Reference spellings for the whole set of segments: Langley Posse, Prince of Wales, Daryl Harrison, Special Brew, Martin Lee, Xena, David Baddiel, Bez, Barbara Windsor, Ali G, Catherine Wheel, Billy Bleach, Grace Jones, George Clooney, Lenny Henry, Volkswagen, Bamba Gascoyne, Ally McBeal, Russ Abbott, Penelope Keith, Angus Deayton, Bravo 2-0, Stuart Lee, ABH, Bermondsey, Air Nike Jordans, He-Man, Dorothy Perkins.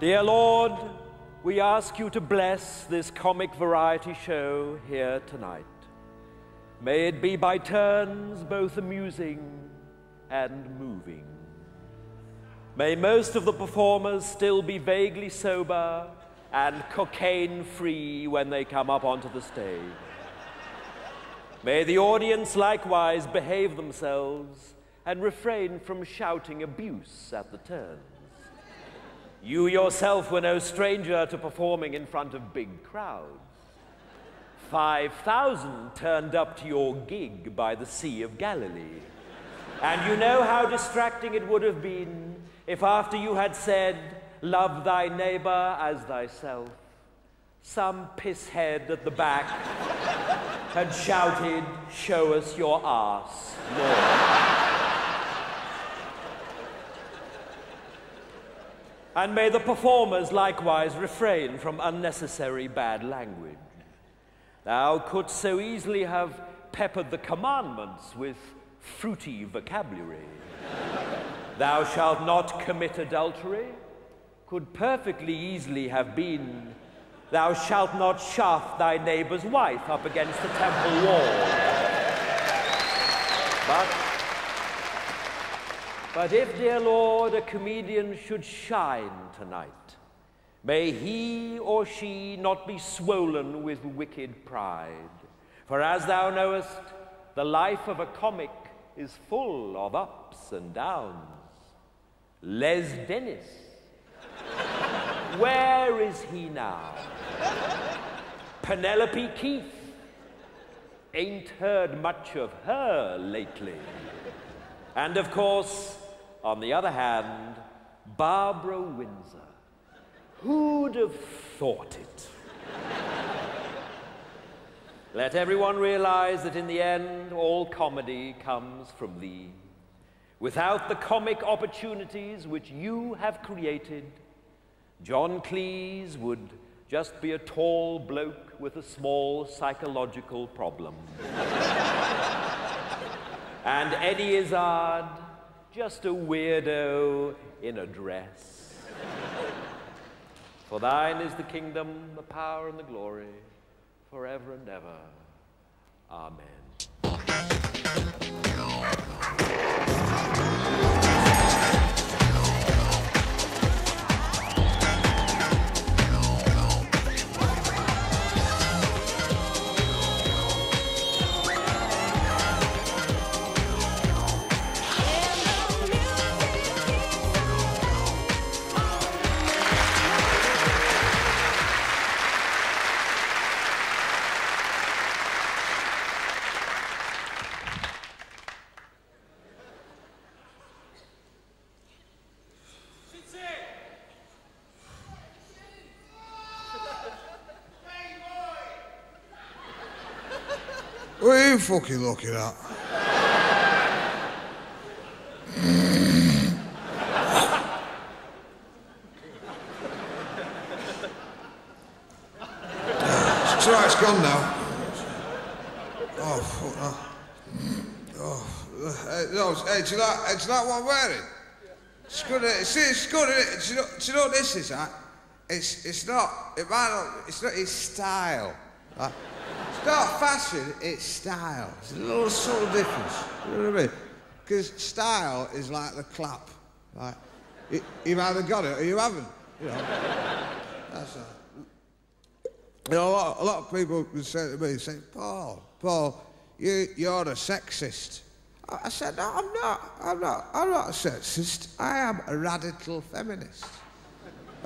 Dear Lord, we ask you to bless this comic variety show here tonight. May it be by turns both amusing and moving. May most of the performers still be vaguely sober and cocaine-free when they come up onto the stage. May the audience likewise behave themselves and refrain from shouting abuse at the turns. You yourself were no stranger to performing in front of big crowds. 5,000 turned up to your gig by the Sea of Galilee. And you know how distracting it would have been if after you had said, "Love thy neighbor as thyself," some pisshead at the back had shouted, "Show us your ass, Lord." And may the performers likewise refrain from unnecessary bad language. Thou couldst so easily have peppered the commandments with fruity vocabulary. "Thou shalt not commit adultery" could perfectly easily have been, "Thou shalt not shaft thy neighbor's wife up against the temple wall." But if, dear Lord, a comedian should shine tonight, may he or she not be swollen with wicked pride. For as thou knowest, the life of a comic is full of ups and downs. Les Dennis, where is he now? Penelope Keith, ain't heard much of her lately. And of course, on the other hand, Barbara Windsor. Who'd have thought it? Let everyone realize that in the end, all comedy comes from thee. Without the comic opportunities which you have created, John Cleese would just be a tall bloke with a small psychological problem. And Eddie Izzard, just a weirdo in a dress. For thine is the kingdom, the power, and the glory, forever and ever. Amen. What are you fucking looking at? It's all right, it's gone now. Oh, fuck that. Oh, no, hey, do you like, what I'm wearing? It's good, it's good, isn't it? Do you know what this is, right? It's style. Right? It's not fashion, it's style. It's a little subtle difference, you know what I mean? Because style is like the clap, right? You've either got it or you haven't, you know? That's a... You know, a lot of people would say to me, Paul, you're a sexist. I said, no, I'm not a sexist. I am a radical feminist.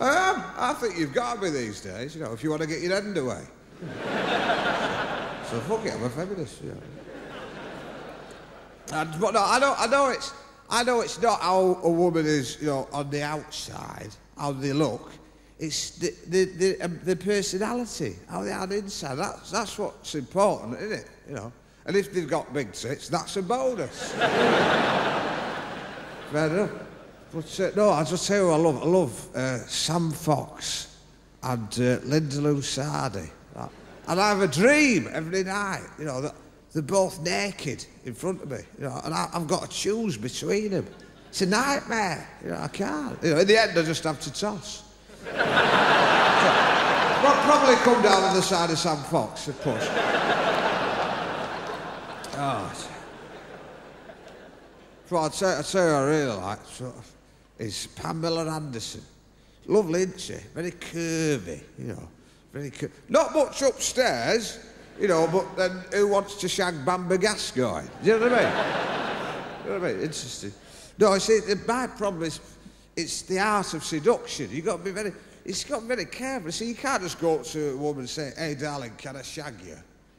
I am. I think you've got to be these days, you know, if you want to get your end away. So fuck it, I'm a feminist, you know. But no, I know it's not how a woman is, you know, on the outside, how they look. It's the personality, how they are on the inside. That's what's important, isn't it? You know. And if they've got big tits, that's a bonus. Fair enough. But no, I'll just tell you what I love. I love Sam Fox and Linda Lusardi. And I have a dream every night, you know, that they're both naked in front of me, you know, and I've got to choose between them. It's a nightmare, you know, I can't. You know, in the end, I just have to toss. Probably come down on the side of Sam Fox, of course. Oh. So I'd say I really like sort of is Pamela Anderson. Lovely, isn't she? Very curvy, you know. Very curvy. Not much upstairs, you know, but then who wants to shag Bamba Gascoyne? Do you know what I mean? You know what I mean? Interesting. No, you see, my problem is it's the art of seduction. You've got to be very... It's got to be very careful. See, you can't just go up to a woman and say, hey, darling, can I shag you?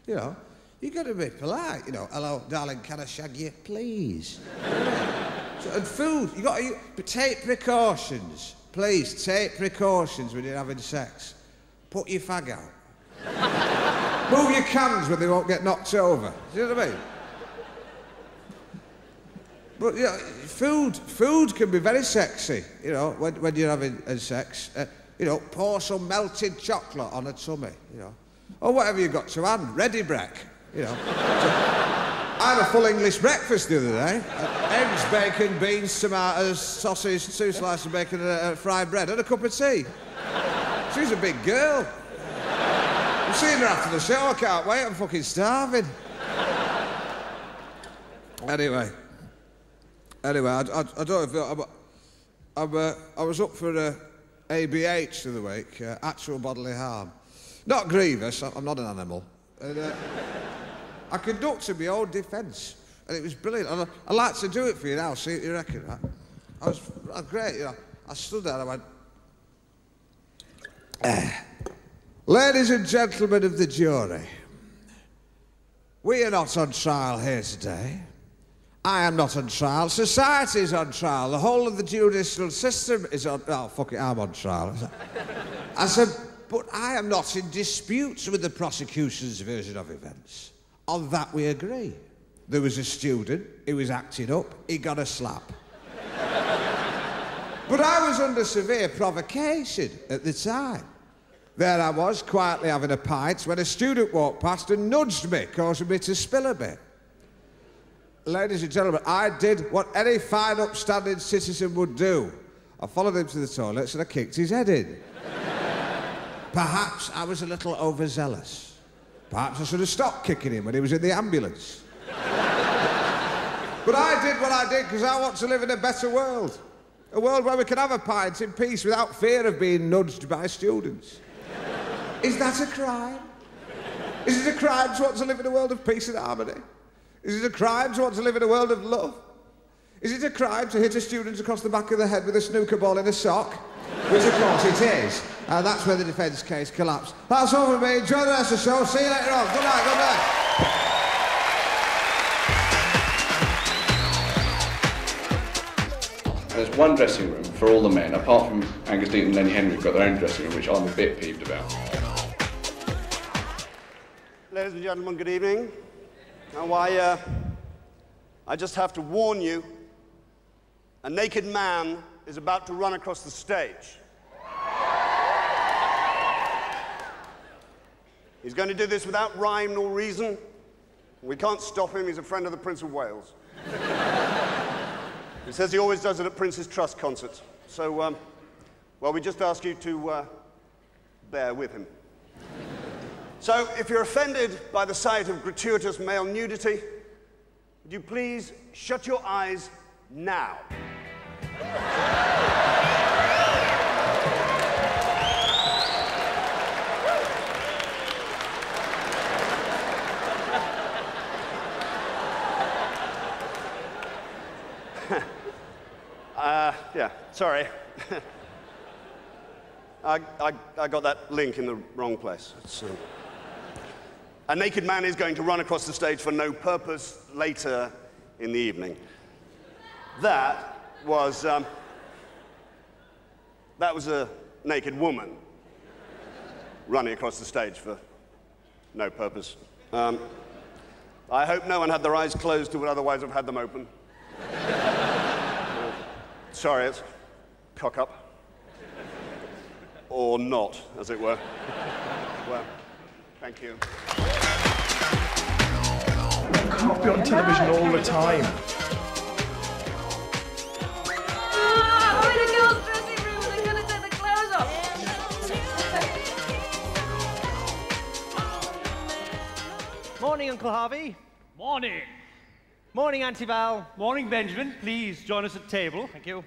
You know, you've got to be polite. You know, hello, darling, can I shag you, please? So, and food, you've got to... Take precautions. Please, take precautions when you're having sex. Put your fag out. Move your cans when they won't get knocked over. Do you know what I mean? But, you know, food can be very sexy, you know, when you're having sex. You know, pour some melted chocolate on a tummy, you know. Or whatever you've got to hand, ready break, you know. So, I had a full English breakfast the other day. Eggs, bacon, beans, tomatoes, sausage, 2 slices of bacon, fried bread and a cup of tea. She's a big girl. I'm seeing her after the show, I can't wait, I'm fucking starving. Anyway, I don't know if... I was up for ABH of the week, actual bodily harm. Not grievous, I'm not an animal. And, I conducted my own defence, and it was brilliant. And I like to do it for you now, see what you reckon, right? I was great, you know. I stood there and I went... Ladies and gentlemen of the jury, we are not on trial here today. I am not on trial. Society is on trial. The whole of the judicial system is on... Oh, fuck it, I'm on trial. I said, but I am not in dispute with the prosecution's version of events. On that we agree. There was a student, he was acting up, he got a slap. But I was under severe provocation at the time. There I was, quietly having a pint, when a student walked past and nudged me, causing me to spill a bit. Ladies and gentlemen, I did what any fine, upstanding citizen would do. I followed him to the toilets and I kicked his head in. Perhaps I was a little overzealous. Perhaps I should have stopped kicking him when he was in the ambulance. But I did what I did because I want to live in a better world. A world where we can have a pint in peace without fear of being nudged by students. Is that a crime? Is it a crime to want to live in a world of peace and harmony? Is it a crime to want to live in a world of love? Is it a crime to hit a student across the back of the head with a snooker ball in a sock? Which, of course, it is. And that's where the defence case collapsed. That's all for me. Enjoy the rest of the show. See you later on. Good night, good night. There's one dressing room for all the men, apart from Angus Deayton and Lenny Henry, who've got their own dressing room, which I'm a bit peeved about. Ladies and gentlemen, good evening. Now, I just have to warn you, a naked man is about to run across the stage. He's going to do this without rhyme nor reason. We can't stop him. He's a friend of the Prince of Wales. He says he always does it at Prince's Trust concerts. So, well, we just ask you to bear with him. So, if you're offended by the sight of gratuitous male nudity, would you please shut your eyes now? Yeah, sorry. I got that link in the wrong place. A naked man is going to run across the stage for no purpose later in the evening. That was a naked woman running across the stage for no purpose. I hope no one had their eyes closed who would otherwise have had them open. Sorry, it's cock up. Or not, as it were. Well, thank you. I can't be on television all the time. Ah, I'm in a girl's dressing room and they're going to take the clothes off. Morning, Uncle Harvey. Morning. Morning, Auntie Val. Morning, Benjamin. Please join us at table. Thank you.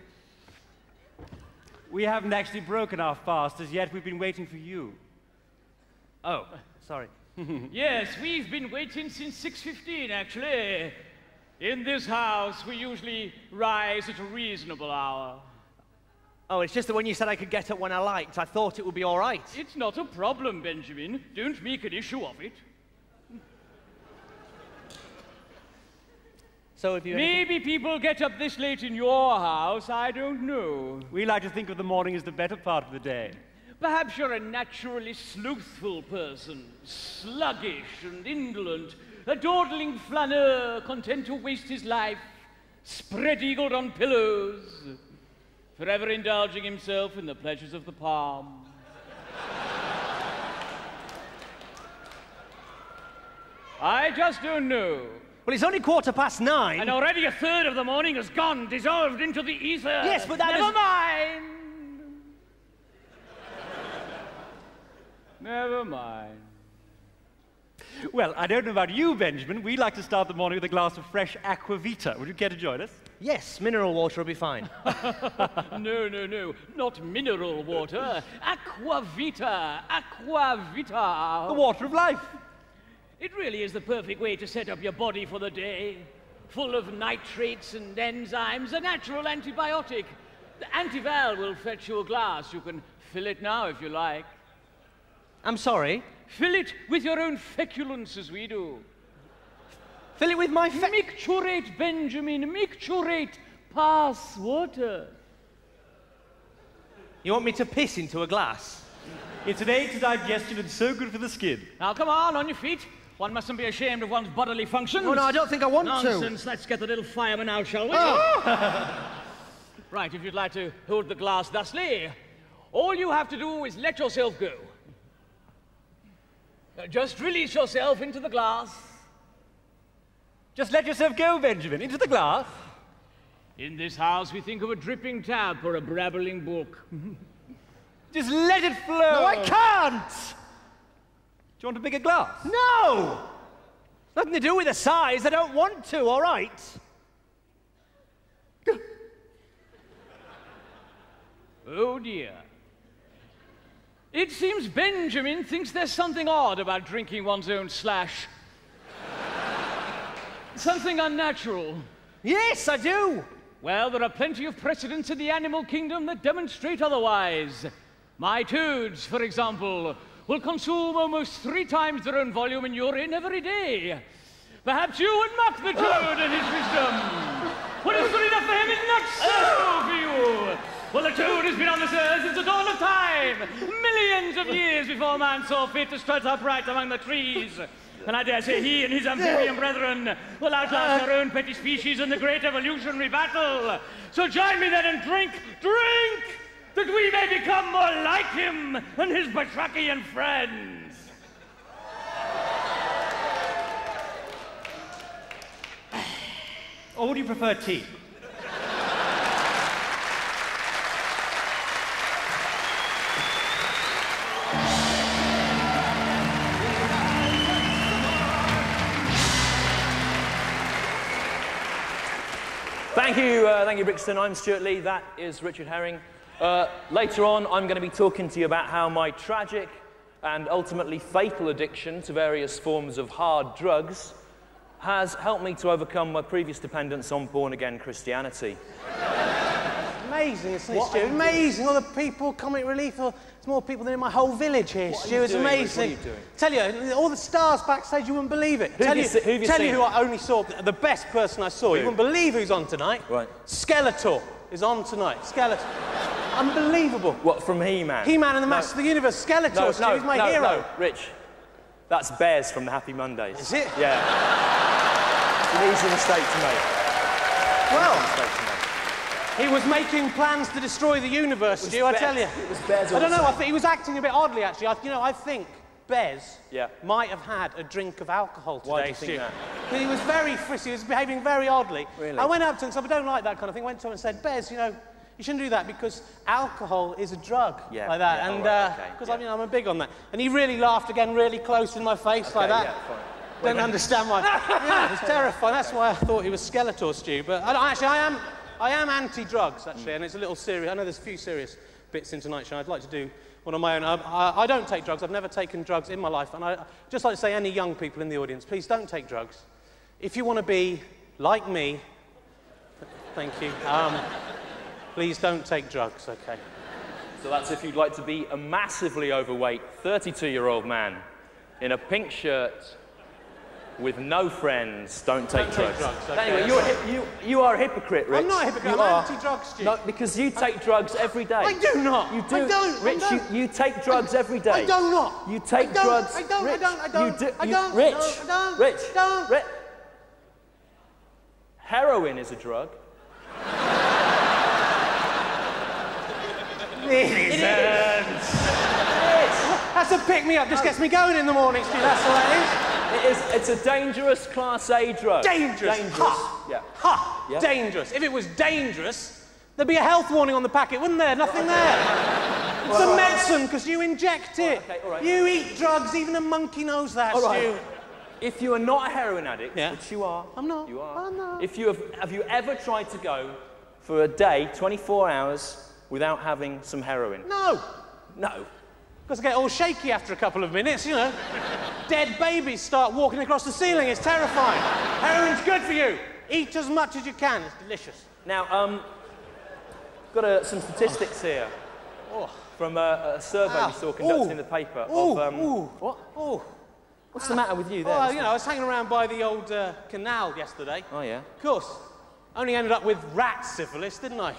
We haven't actually broken our fast as yet. We've been waiting for you. Oh, sorry. Yes, we've been waiting since 6:15, actually. In this house, we usually rise at a reasonable hour. Oh, it's just that when you said I could get up when I liked, I thought it would be all right. It's not a problem, Benjamin. Don't make an issue of it. So if you maybe people get up this late in your house, I don't know. We like to think of the morning as the better part of the day. Perhaps you're a naturally sleuthful person, sluggish and indolent, a dawdling flaneur, content to waste his life, spread-eagled on pillows, forever indulging himself in the pleasures of the palm. I just don't know. Well, it's only 9:15. And already a third of the morning has gone, dissolved into the ether. Yes, but that Never mind. Never mind. Well, I don't know about you, Benjamin. We like to start the morning with a glass of fresh aquavita. Would you care to join us? Yes, mineral water will be fine. No, no, no, not mineral water. Aquavita, aquavita. The water of life. It really is the perfect way to set up your body for the day. Full of nitrates and enzymes, a natural antibiotic. The Antival will fetch you a glass. You can fill it now if you like. I'm sorry? Fill it with your own feculence, as we do. Fill it with my micturate, Benjamin. Micturate. Pass water. You want me to piss into a glass? It's an aid to digestion and so good for the skin. Now, come on your feet. One mustn't be ashamed of one's bodily functions. No, no, I don't think I want to. Nonsense. Let's get the little fireman out, shall we? Oh. Right, if you'd like to hold the glass thusly, all you have to do is let yourself go. Just release yourself into the glass. Just let yourself go, Benjamin, into the glass. In this house, we think of a dripping tap or a brabbling brook. Just let it flow. No, I can't. Do you want a bigger glass? No. It's nothing to do with the size. I don't want to, all right? Oh, dear. It seems Benjamin thinks there's something odd about drinking one's own slash. Something unnatural. Yes, I do. Well, there are plenty of precedents in the animal kingdom that demonstrate otherwise. My toads, for example, will consume almost 3 times their own volume in urine every day. Perhaps you would mock the toad and his wisdom. What is good enough for him is not so for you. Well, the toad has been on this earth since the dawn of time, millions of years before man saw fit to strut upright among the trees. And I dare say he and his amphibian brethren will outlast their own petty species in the great evolutionary battle. So join me then and drink, drink, that we may become more like him and his batrachian friends. Or would you prefer tea? Thank you, Brixton. I'm Stuart Lee. That is Richard Herring. Later on, I'm going to be talking to you about how my tragic and ultimately fatal addiction to various forms of hard drugs has helped me to overcome my previous dependence on born-again Christianity. Amazing, isn't it, Stu? Amazing. All the people, comic relief, there's more people than in my whole village here, Stu. It's amazing. What are you doing? Tell you, all the stars backstage, you wouldn't believe it. Tell you who I only saw, the best person I saw. Who? You wouldn't believe who's on tonight. Right. Skeletor is on tonight. Skeletor. Unbelievable. What, from He-Man? He-Man and the Master of the Universe. Skeletor, Stu, is my hero. No, Rich, that's Bez from the Happy Mondays. Is it? Yeah. It's an easy mistake to make. Well... He was making plans to destroy the universe, Stu, I tell you. It was Bez. I don't know, I think he was acting a bit oddly, actually. I think Bez might have had a drink of alcohol today, Stu. He was very frisky, he was behaving very oddly. Really? I went up to him and said, I don't like that kind of thing. Went to him and said, Bez, you know, you shouldn't do that because alcohol is a drug, like that. Yeah, and because I'm big on that. And he really laughed again, really close in my face, like that. Yeah, fine. don't understand why. Yeah, it's terrifying. That's why I thought he was Skeletor, Stu. But I am anti-drugs, actually, and it's a little serious. I know there's a few serious bits in tonight's show. I'd like to do one on my own. I don't take drugs. I've never taken drugs in my life. And I'd just like to say, any young people in the audience, please don't take drugs. If you want to be like me, thank you, please don't take drugs, OK? So that's if you'd like to be a massively overweight 32-year-old man in a pink shirt with no friends. Don't take drugs. Okay. Anyway, you are a hypocrite, Rich. I'm not a hypocrite. I'm anti-drugs, Stu. No, because you take drugs every day. I do not. You do. I don't. Rich, I don't. You take drugs every day. I do not. You take drugs. I don't. Rich, I don't. I don't. Rich. I don't. Rich. I don't. Rich. Heroin is a drug. That's a pick-me-up. Just gets me going in the morning, Stu. That's what it is. It's a dangerous Class A drug. Dangerous. Dangerous. Ha! Yeah. Ha! Yeah. Dangerous. If it was dangerous, there'd be a health warning on the packet, wouldn't there? Nothing there. It's a medicine, because you inject it. Right, okay, all right. You eat drugs. Even a monkey knows that, Stu. Right. If you are not a heroin addict, which you are. I'm not. You are. I'm not. If you have you ever tried to go for a day, 24 hours, without having some heroin? No. No. Because I get all shaky after a couple of minutes, you know. Dead babies start walking across the ceiling. It's terrifying. Heroin's good for you. Eat as much as you can. It's delicious. Now, got some statistics here from a survey we saw conducted in the paper. Ooh, of, what? Ooh. What's the matter with you there? Well, you know, I was hanging around by the old canal yesterday. Oh, yeah? Of course. Only ended up with rat syphilis, didn't I?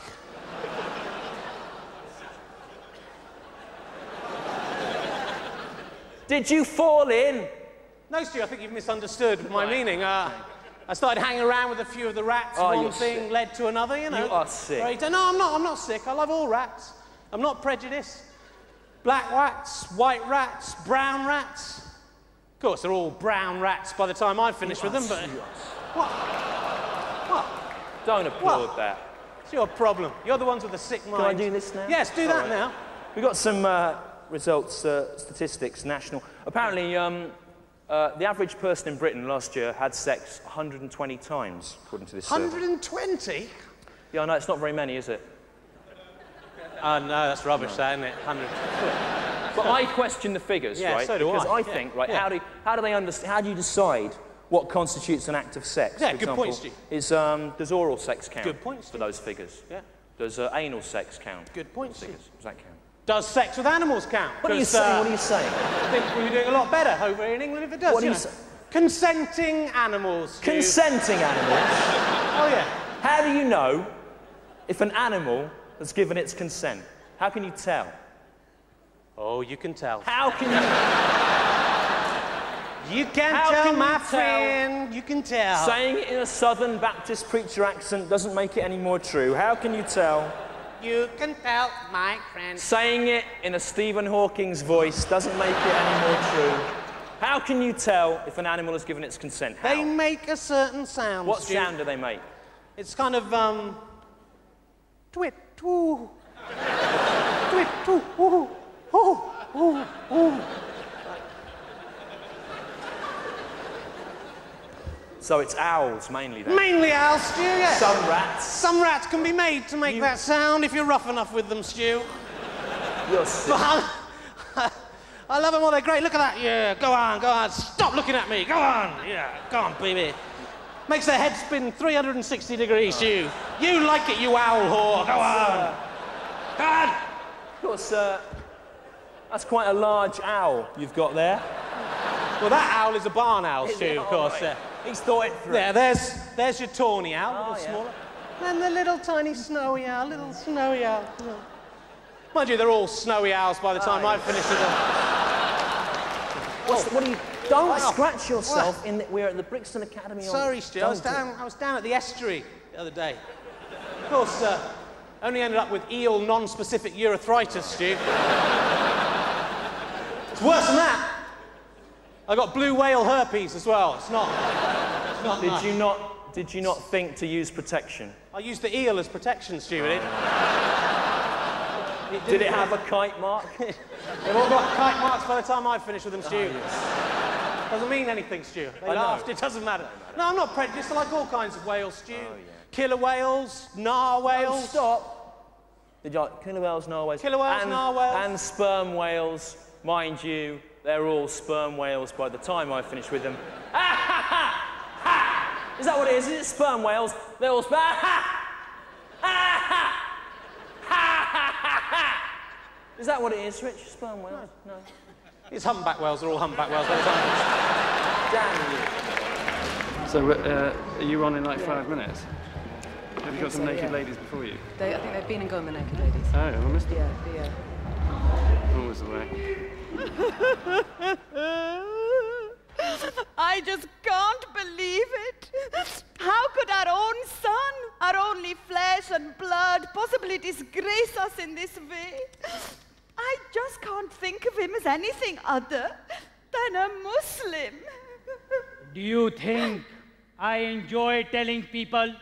Did you fall in? No, Stu, I think you've misunderstood my meaning. I started hanging around with a few of the rats. One thing led to another, you know. You are sick. Right? No, I'm not. I'm not sick. I love all rats. I'm not prejudiced. Black rats, white rats, brown rats. Of course, they're all brown rats by the time I finish with them, but... What? What? Don't applaud that. It's your problem. You're the ones with the sick mind. Can I do this now? Yes, do that now. We've got some... results, statistics, national. Apparently, the average person in Britain last year had sex 120 times, according to this survey. 120? Yeah, I know, it's not very many, is it? No, that's rubbish, that, isn't it? 100. But I question the figures, right? So do I. Because I think, right, how do you decide what constitutes an act of sex? Yeah, for example, good point, Steve. Does oral sex count for those figures? Yeah. Does anal sex count? Good point, Steve. Does that count? Does sex with animals count? What are you saying? What are you saying? I think we'll be doing a lot better over in England if it does. What are you saying? Consenting animals. Consenting animals? Oh, yeah. How do you know if an animal has given its consent? How can you tell? Oh, you can tell. How can you... You can tell, my friend. You can tell. Saying it in a Southern Baptist preacher accent doesn't make it any more true. How can you tell? You can tell, my friend. Saying it in a Stephen Hawking's voice doesn't make it any more true. How can you tell if an animal has given its consent? How? They make a certain sound. What sound do they make? It's kind of, twit, twoo. Twit, twoo, woo, woo, woo, woo. So it's owls, mainly, then? Mainly owls, Stu, yes. Some rats. Some rats can be made to make that sound if you're rough enough with them, Stu. You're sick. I love them all. They're great. Look at that. Yeah, go on, go on. Stop looking at me. Go on. Yeah, go on, baby. Makes their head spin 360 degrees, Stu. You like it, you owl whore. Go on. Go on. Of course, that's quite a large owl you've got there. Well, that owl is a barn owl, Stu, of course. He's thought it through. Yeah, there's your tawny owl, a little smaller. Then the little tiny snowy owl, little snowy owl. Mind you, they're all snowy owls by the time I've finished with them. What do you... Don't scratch yourself in the... We're at the Brixton Academy. Sorry, Stu, I was down at the estuary the other day. Of course, only ended up with eel non-specific urethritis, Stu. It's worse than that. I got blue whale herpes as well. It's not nice. Did you not think to use protection? I used the eel as protection, Stu. Did it have a kite mark? They've all got kite marks by the time I finish with them, Stu. Yes. Doesn't mean anything, Stu. They laughed. It doesn't matter. No, I'm not prejudiced. I like all kinds of whales, Stu. Oh, yeah. Killer whales, narwhales. No, stop. Killer whales, narwhales. Killer whales, narwhales. And sperm whales. Mind you, they're all sperm whales by the time I finish with them. Is that what it is? Is it sperm whales? They're all sperm. Is that what it is, Rich? Sperm whales? No. No. It's humpback whales. They're all humpback whales. Damn you. So, are you on in like 5 minutes? Have you got some naked ladies before you? I think they've been and gone, the naked ladies. Oh, I missed them. Yeah. Always the way. I just can't believe it. How could our own son, our only flesh and blood, possibly disgrace us in this way? I just can't think of him as anything other than a Muslim. Do you think I enjoy telling people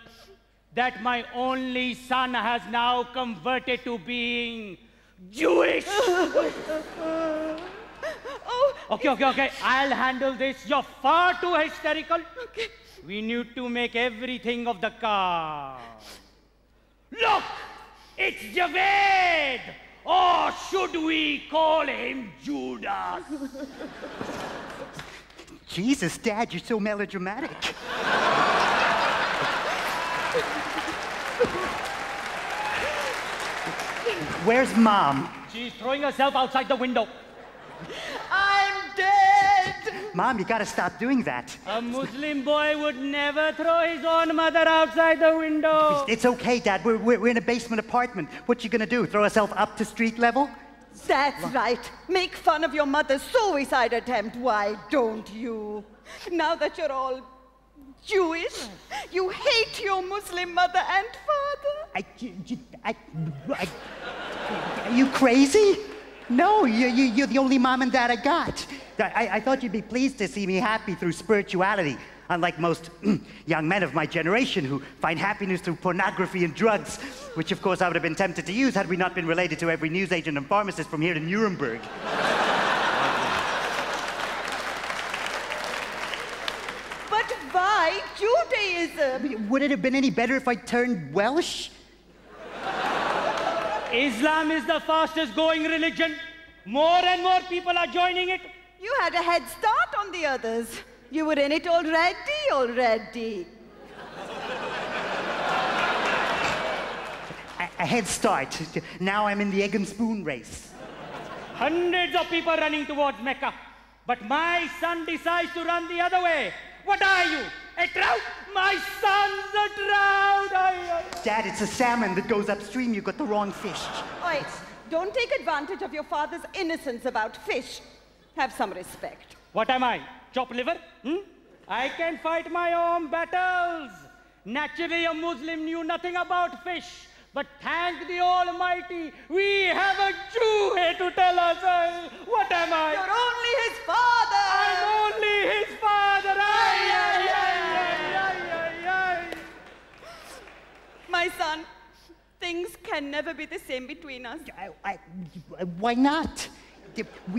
that my only son has now converted to being Jewish? Okay. I'll handle this. You're far too hysterical. Okay. We need to make everything of the car. Look! It's Javed! Or should we call him Judas? Jesus, Dad, you're so melodramatic. Where's Mom? She's throwing herself outside the window. I'm dead. Mom, you gotta stop doing that. A Muslim boy would never throw his own mother outside the window. It's okay, Dad. We're in a basement apartment. What you gonna do? Throw herself up to street level? That's right. Make fun of your mother's suicide attempt. Why don't you? Now that you're all Jewish, you hate your Muslim mother and father. Are you crazy? No, you're the only mom and dad I got. I thought you'd be pleased to see me happy through spirituality, unlike most young men of my generation who find happiness through pornography and drugs, which, of course, I would have been tempted to use had we not been related to every newsagent and pharmacist from here to Nuremberg. But why Judaism? Would it have been any better if I turned Welsh? Islam is the fastest growing religion. More and more people are joining it. You had a head start on the others. You were in it already. A head start. Now I'm in the egg and spoon race. Hundreds of people running towards Mecca. But my son decides to run the other way. What are you? A trout? My son's a trout! Dad, it's a salmon that goes upstream. You got the wrong fish. Oi, don't take advantage of your father's innocence about fish. Have some respect. What am I? Chop liver? I can fight my own battles. Naturally, a Muslim knew nothing about fish. But thank the Almighty, we have a Jew here to tell us. What am I? You're only his father! I'm only his father! My son, things can never be the same between us. Why not?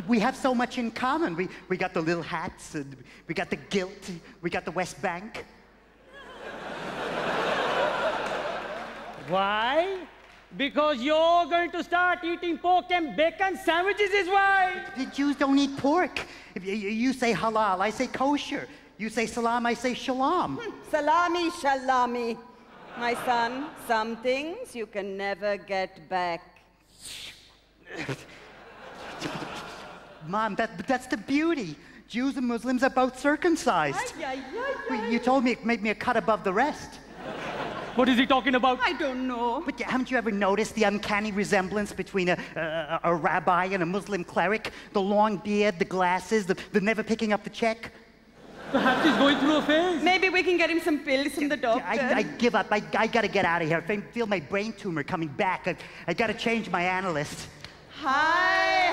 We have so much in common. We got the little hats, and we got the guilt, we got the West Bank. Why? Because you're going to start eating pork and bacon sandwiches is why. The Jews don't eat pork. You say halal, I say kosher. You say salam, I say shalom. Salami, shalami. My son, some things you can never get back. Mom, that's the beauty. Jews and Muslims are both circumcised. You told me it made me a cut above the rest. What is he talking about? I don't know. But haven't you ever noticed the uncanny resemblance between a rabbi and a Muslim cleric? The long beard, the glasses, the never picking up the check? Perhaps he's going through a phase. Maybe we can get him some pills from the doctor. I give up. I got to get out of here. I feel my brain tumor coming back. I got to change my analyst. Hi,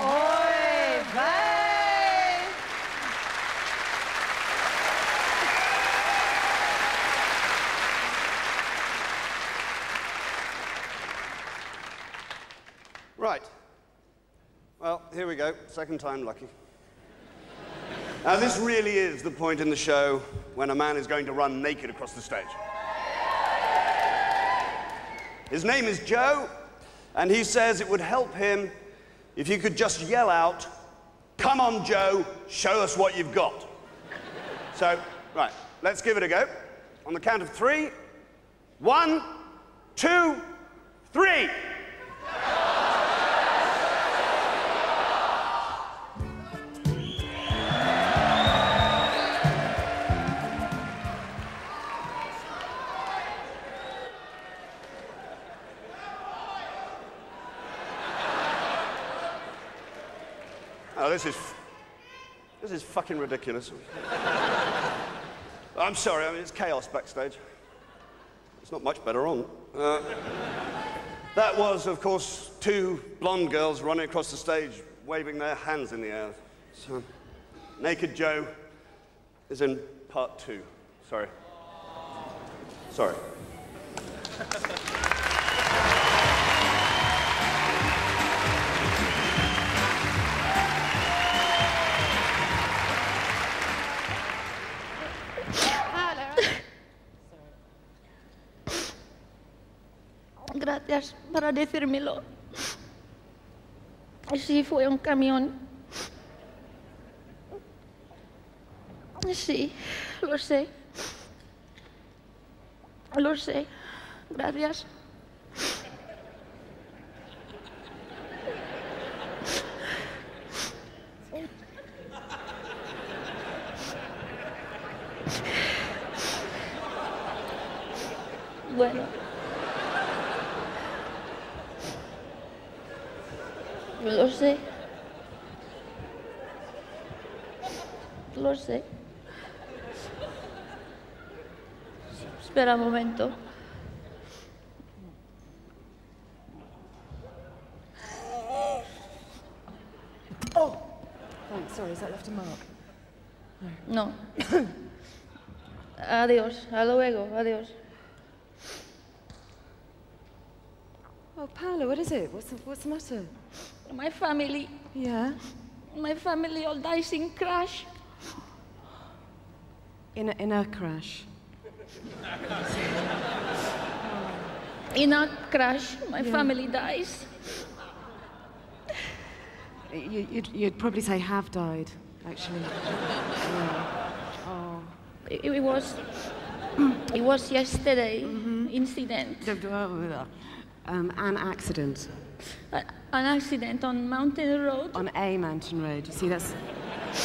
oi, bye. Right. Well, here we go. Second time lucky. Now, this really is the point in the show when a man is going to run naked across the stage. His name is Joe, and he says it would help him if you could just yell out, "Come on, Joe, show us what you've got." So, right, let's give it a go. On the count of three. 1, 2, 3. Oh, this is fucking ridiculous. I'm sorry, I mean, it's chaos backstage. It's not much better on. That was, of course, 2 blonde girls running across the stage, waving their hands in the air. So, Naked Joe is in part 2. Sorry. Sorry. Gracias para decírmelo. Sí, fue un camión. Sí, lo sé. Lo sé. Gracias. Bueno. Lo sé. Lo sé. Espera un momento. Oh! Thanks, sorry, has that left a mark? No. No. Adiós, a luego, adiós. Oh, Paolo, what is it? What's the matter? My family. Yeah? My family all dies in crash. In a crash? In a crash, my family dies. You'd probably say have died, actually. Yeah. Oh. It was yesterday, incident. An accident. An accident on Mountain Road. On a Mountain Road, you see, that's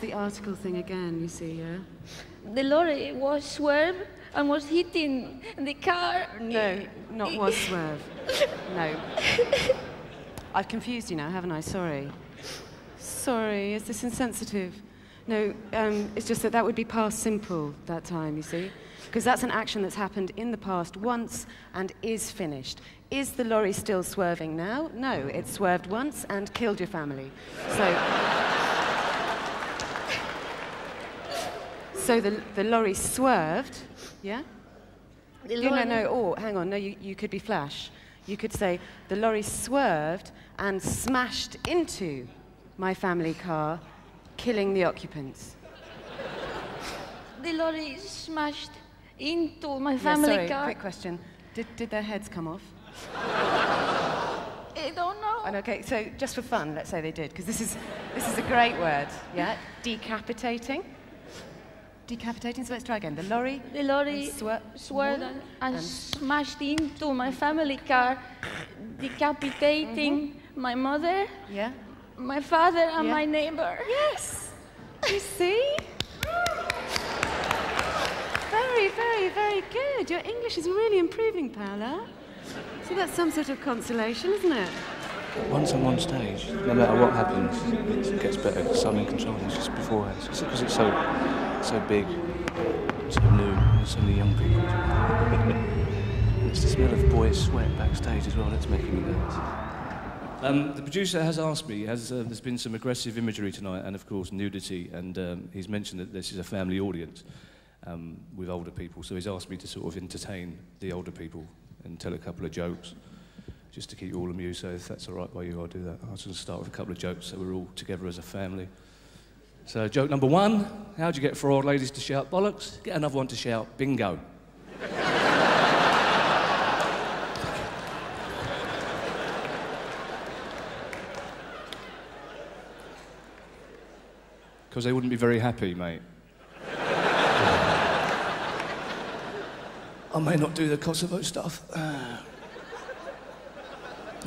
the article thing again, you see, yeah? The lorry was swerve and was hitting the car. No, not was swerve. No. I've confused you now, haven't I? Sorry. Sorry, is this insensitive? No, it's just that would be past simple, that time, you see? Because that's an action that's happened in the past once and is finished. Is the lorry still swerving now? No, it swerved once and killed your family. So the lorry swerved, yeah? Hang on, no, you could be flash. You could say, the lorry swerved and smashed into my family car, killing the occupants. The lorry smashed into my family car. Quick question. Did their heads come off? I don't know. And okay, so just for fun, let's say they did, because this is a great word. Yeah, decapitating. Decapitating. So let's try again. The lorry swerved and smashed into my family car, decapitating my mother, my father, and my neighbor. Yes. You see. Very, very, very good. Your English is really improving, Paola. So that's some sort of consolation, isn't it? Once I'm on stage, no matter what happens, it gets better because I'm in control. It's just beforehand. It's because it's so big, so new, and so many young people. It's the smell of boys' sweat backstage as well that's making me nervous. The producer has asked me, there's been some aggressive imagery tonight and, of course, nudity, and he's mentioned that this is a family audience with older people, so he's asked me to sort of entertain the older people and tell a couple of jokes, just to keep you all amused, so if that's all right by you, I'll do that. I'll just start with a couple of jokes so we're all together as a family. So joke number one, how do you get four old ladies to shout bollocks? Get another one to shout bingo. Because they wouldn't be very happy, mate. I may not do the Kosovo stuff.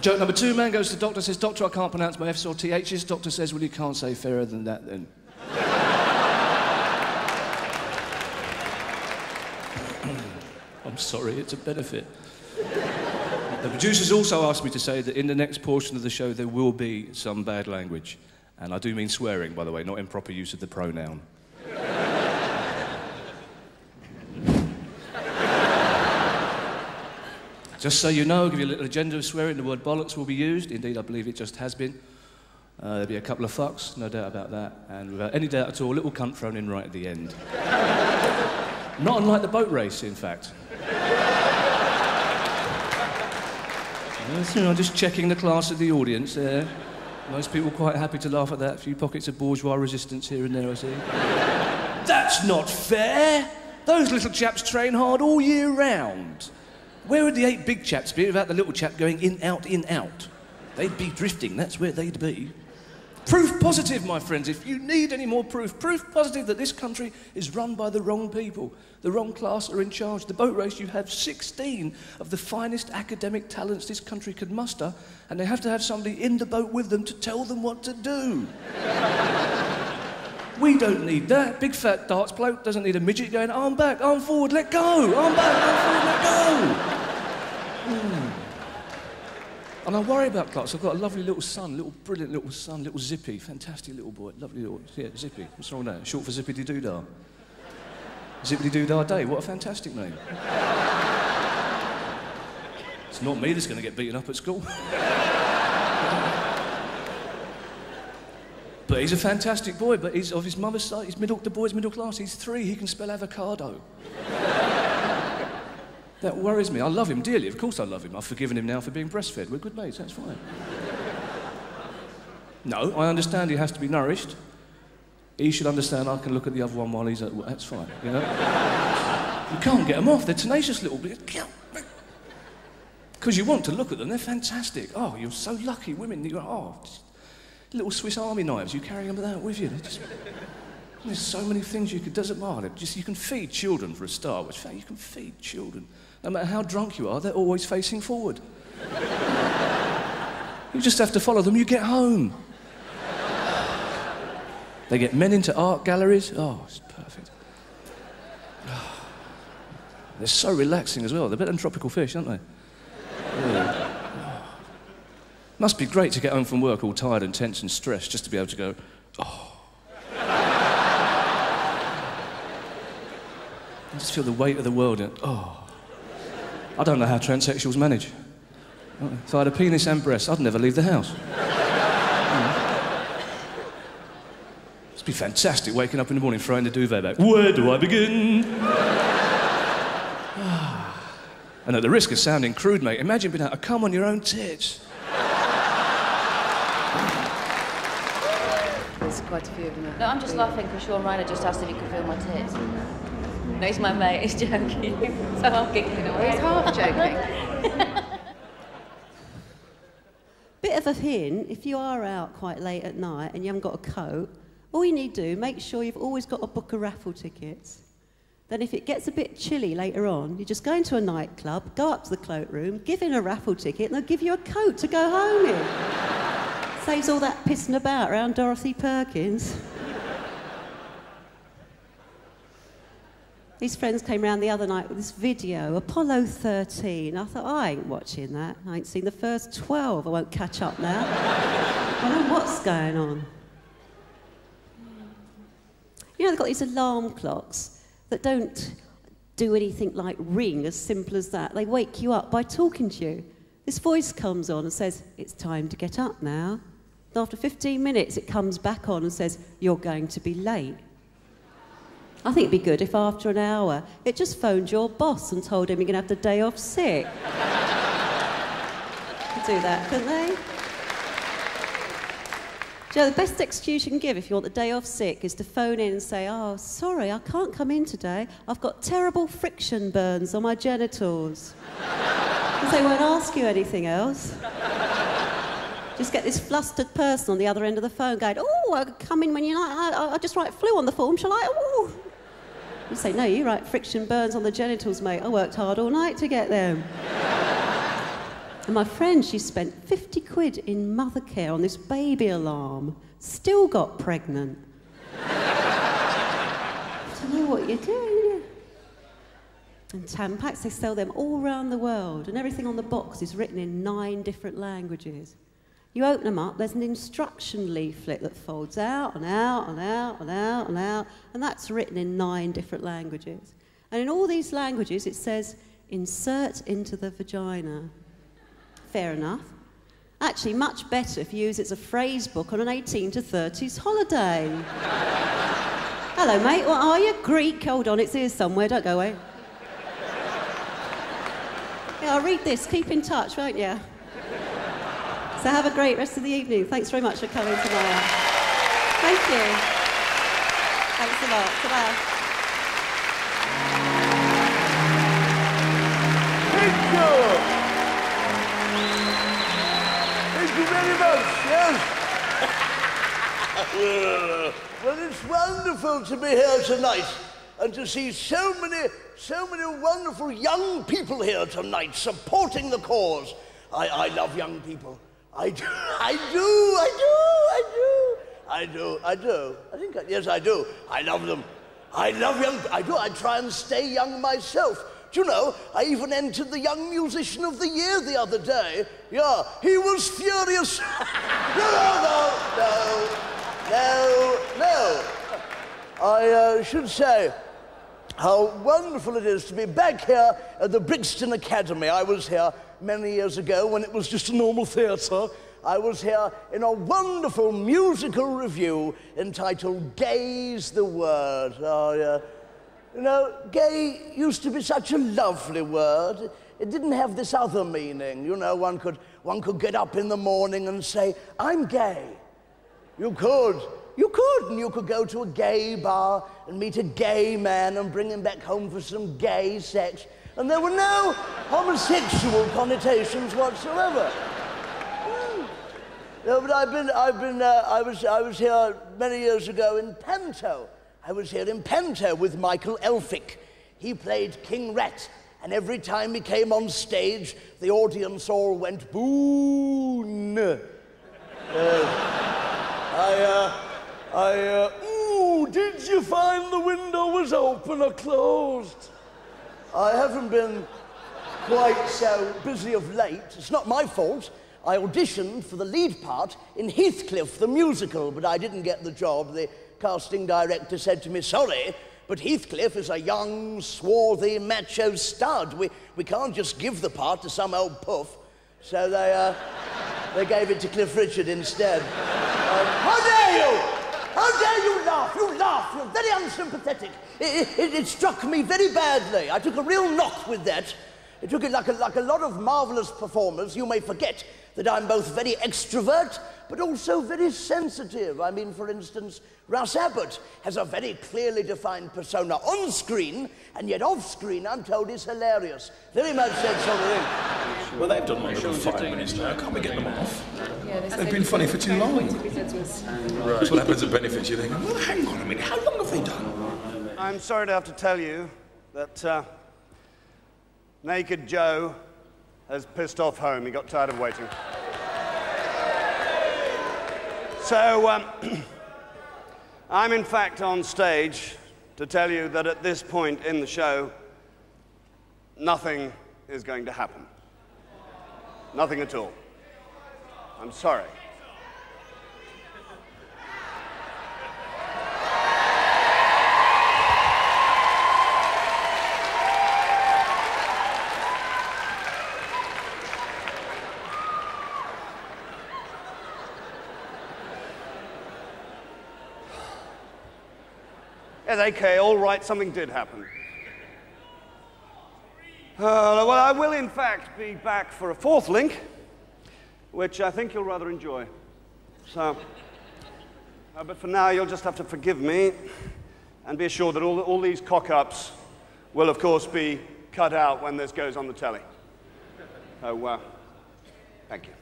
Joke number two, man goes to doctor, says, doctor, I can't pronounce my F's or TH's. Doctor says, well, you can't say fairer than that, then. I'm sorry, it's a benefit. The producers also asked me to say that in the next portion of the show there will be some bad language. And I do mean swearing, by the way, not improper use of the pronoun. Just so you know, I'll give you a little agenda of swearing. The word bollocks will be used. Indeed, I believe it just has been. There'll be a couple of fucks, no doubt about that. And without any doubt at all, a little cunt thrown in right at the end. Not unlike the boat race, in fact. So, you know, just checking the class of the audience there. Most people quite happy to laugh at that. A few pockets of bourgeois resistance here and there, I see. That's not fair! Those little chaps train hard all year round. Where would the eight big chaps be without the little chap going in, out, in, out? They'd be drifting, that's where they'd be. Proof positive, my friends, if you need any more proof. Proof positive that this country is run by the wrong people. The wrong class are in charge. The boat race, you have 16 of the finest academic talents this country could muster, and they have to have somebody in the boat with them to tell them what to do. We don't need that. Big fat darts bloke doesn't need a midget going, arm back, arm forward, let go. Arm back, arm forward, let go. And I worry about clocks. I've got a lovely little son, little brilliant little son, little Zippy, fantastic little boy, lovely little, yeah, Zippy. What's wrong with that? Short for Zippity-Doo-Dah. Zippity-Doo-Dah Day, what a fantastic name. It's not me that's going to get beaten up at school. But he's a fantastic boy, but he's of his mother's side, he's middle, the boy's middle class, he's three, he can spell avocado. That worries me. I love him dearly. Of course I love him. I've forgiven him now for being breastfed. We're good mates. That's fine. No, I understand he has to be nourished. He should understand I can look at the other one while he's at work. That's fine, you know? You can't get them off. They're tenacious little... Because you want to look at them. They're fantastic. Oh, you're so lucky, women. You're, oh, little Swiss army knives. You carry them about with you. There's so many things you could... Doesn't matter. Just, you can feed children, for a start. Which, you can feed children. No matter how drunk you are, they're always facing forward. You just have to follow them, you get home. They get men into art galleries. Oh, it's perfect. They're so relaxing as well. They're better than tropical fish, aren't they? Yeah. Must be great to get home from work all tired and tense and stressed just to be able to go, oh. I just feel the weight of the world. And, oh. I don't know how transsexuals manage. If I had a penis and breasts, I'd never leave the house. It'd be fantastic waking up in the morning, throwing the duvet back. Where do I begin? And at the risk of sounding crude, mate, imagine being out to come on your own tits. There's quite a few of them. No, I'm just laughing because Shaun Ryder just asked if he could feel my tits. No, he's my mate, he's joking. So I'm giggling away. He's half joking. Bit of a hint, if you are out quite late at night and you haven't got a coat, all you need to do, make sure you've always got a book of raffle tickets. Then if it gets a bit chilly later on, you just go into a nightclub, go up to the cloakroom, give in a raffle ticket, and they'll give you a coat to go home in. Saves all that pissing about around Dorothy Perkins. These friends came round the other night with this video, Apollo 13. I thought, I ain't watching that. I ain't seen the first 12. I won't catch up now. I don't know what's going on. You know, they've got these alarm clocks that don't do anything like ring, as simple as that. They wake you up by talking to you. This voice comes on and says, it's time to get up now. And after 15 minutes, it comes back on and says, you're going to be late. I think it'd be good if after an hour it just phoned your boss and told him you're going to have the day off sick. Could do that, couldn't they? Do you know, the best excuse you can give if you want the day off sick is to phone in and say, oh, sorry, I can't come in today. I've got terrible friction burns on my genitals. Because they won't ask you anything else. Just get this flustered person on the other end of the phone going, oh, I could come in when you like. I just write flu on the form, shall I? Oh. You say, no, you write friction burns on the genitals, mate. I worked hard all night to get them. And my friend, she spent 50 quid in mothercare on this baby alarm. Still got pregnant. I don't know what you're doing. And Tampax, they sell them all around the world. And everything on the box is written in 9 different languages. You open them up, there's an instruction leaflet that folds out and out and out and out and out, and that's written in 9 different languages. And in all these languages, it says, insert into the vagina. Fair enough. Actually, much better if you use it as a phrase book on an 18 to 30s holiday. Hello, mate, what are you? Greek? Hold on, it's here somewhere, don't go away. Yeah, I'll read this, keep in touch, won't you? So have a great rest of the evening. Thanks very much for coming tonight. Thank you. Thanks a lot. Goodbye. Thank you. Thank you very much. Yes. Well, it's wonderful to be here tonight and to see so many wonderful young people here tonight supporting the cause. I love young people. I do. Yes, I do. I love them. I love young people. I do. I try and stay young myself. Do you know, I even entered the Young Musician of the Year the other day. Yeah, he was furious. No. I should say how wonderful it is to be back here at the Brixton Academy. I was here many years ago when it was just a normal theatre. I was here in a wonderful musical review entitled Gay's the Word. Oh, yeah. You know, gay used to be such a lovely word. It didn't have this other meaning. You know, one could get up in the morning and say, I'm gay. And you could go to a gay bar and meet a gay man and bring him back home for some gay sex, and there were no homosexual connotations whatsoever. No, but I was here many years ago in Panto. I was here in Panto with Michael Elphick. He played King Rat, and every time he came on stage, the audience all went boon. Ooh, did you find the window was open or closed? I haven't been quite so busy of late. It's not my fault. I auditioned for the lead part in Heathcliff, the musical, but I didn't get the job. The casting director said to me, sorry, but Heathcliff is a young, swarthy, macho stud. We can't just give the part to some old puff. So they gave it to Cliff Richard instead. How dare you! How dare you laugh? You laugh. You're very unsympathetic. It struck me very badly. I took a real knock with that. It took it like a lot of marvellous performers. You may forget that I'm both very extrovert, but also very sensitive. I mean, for instance, Russ Abbott has a very clearly defined persona on screen, and yet off screen, I'm told, is hilarious. Very much said something. Well, they've done my show for 5 minutes now. Can't we get them off? Yeah, they've been funny for too long. Right. That's what happens at benefits. You think, well, hang on a minute, how long have they done? I'm sorry to have to tell you that Naked Joe has pissed off home. He got tired of waiting. So, I'm in fact on stage to tell you that at this point in the show, nothing is going to happen. Nothing at all. I'm sorry. Okay, all right, something did happen. Well, I will, in fact, be back for a fourth link, which I think you'll rather enjoy. So, But for now, you'll just have to forgive me and be assured that all these cock-ups will, of course, be cut out when this goes on the telly. Oh, wow. Thank you.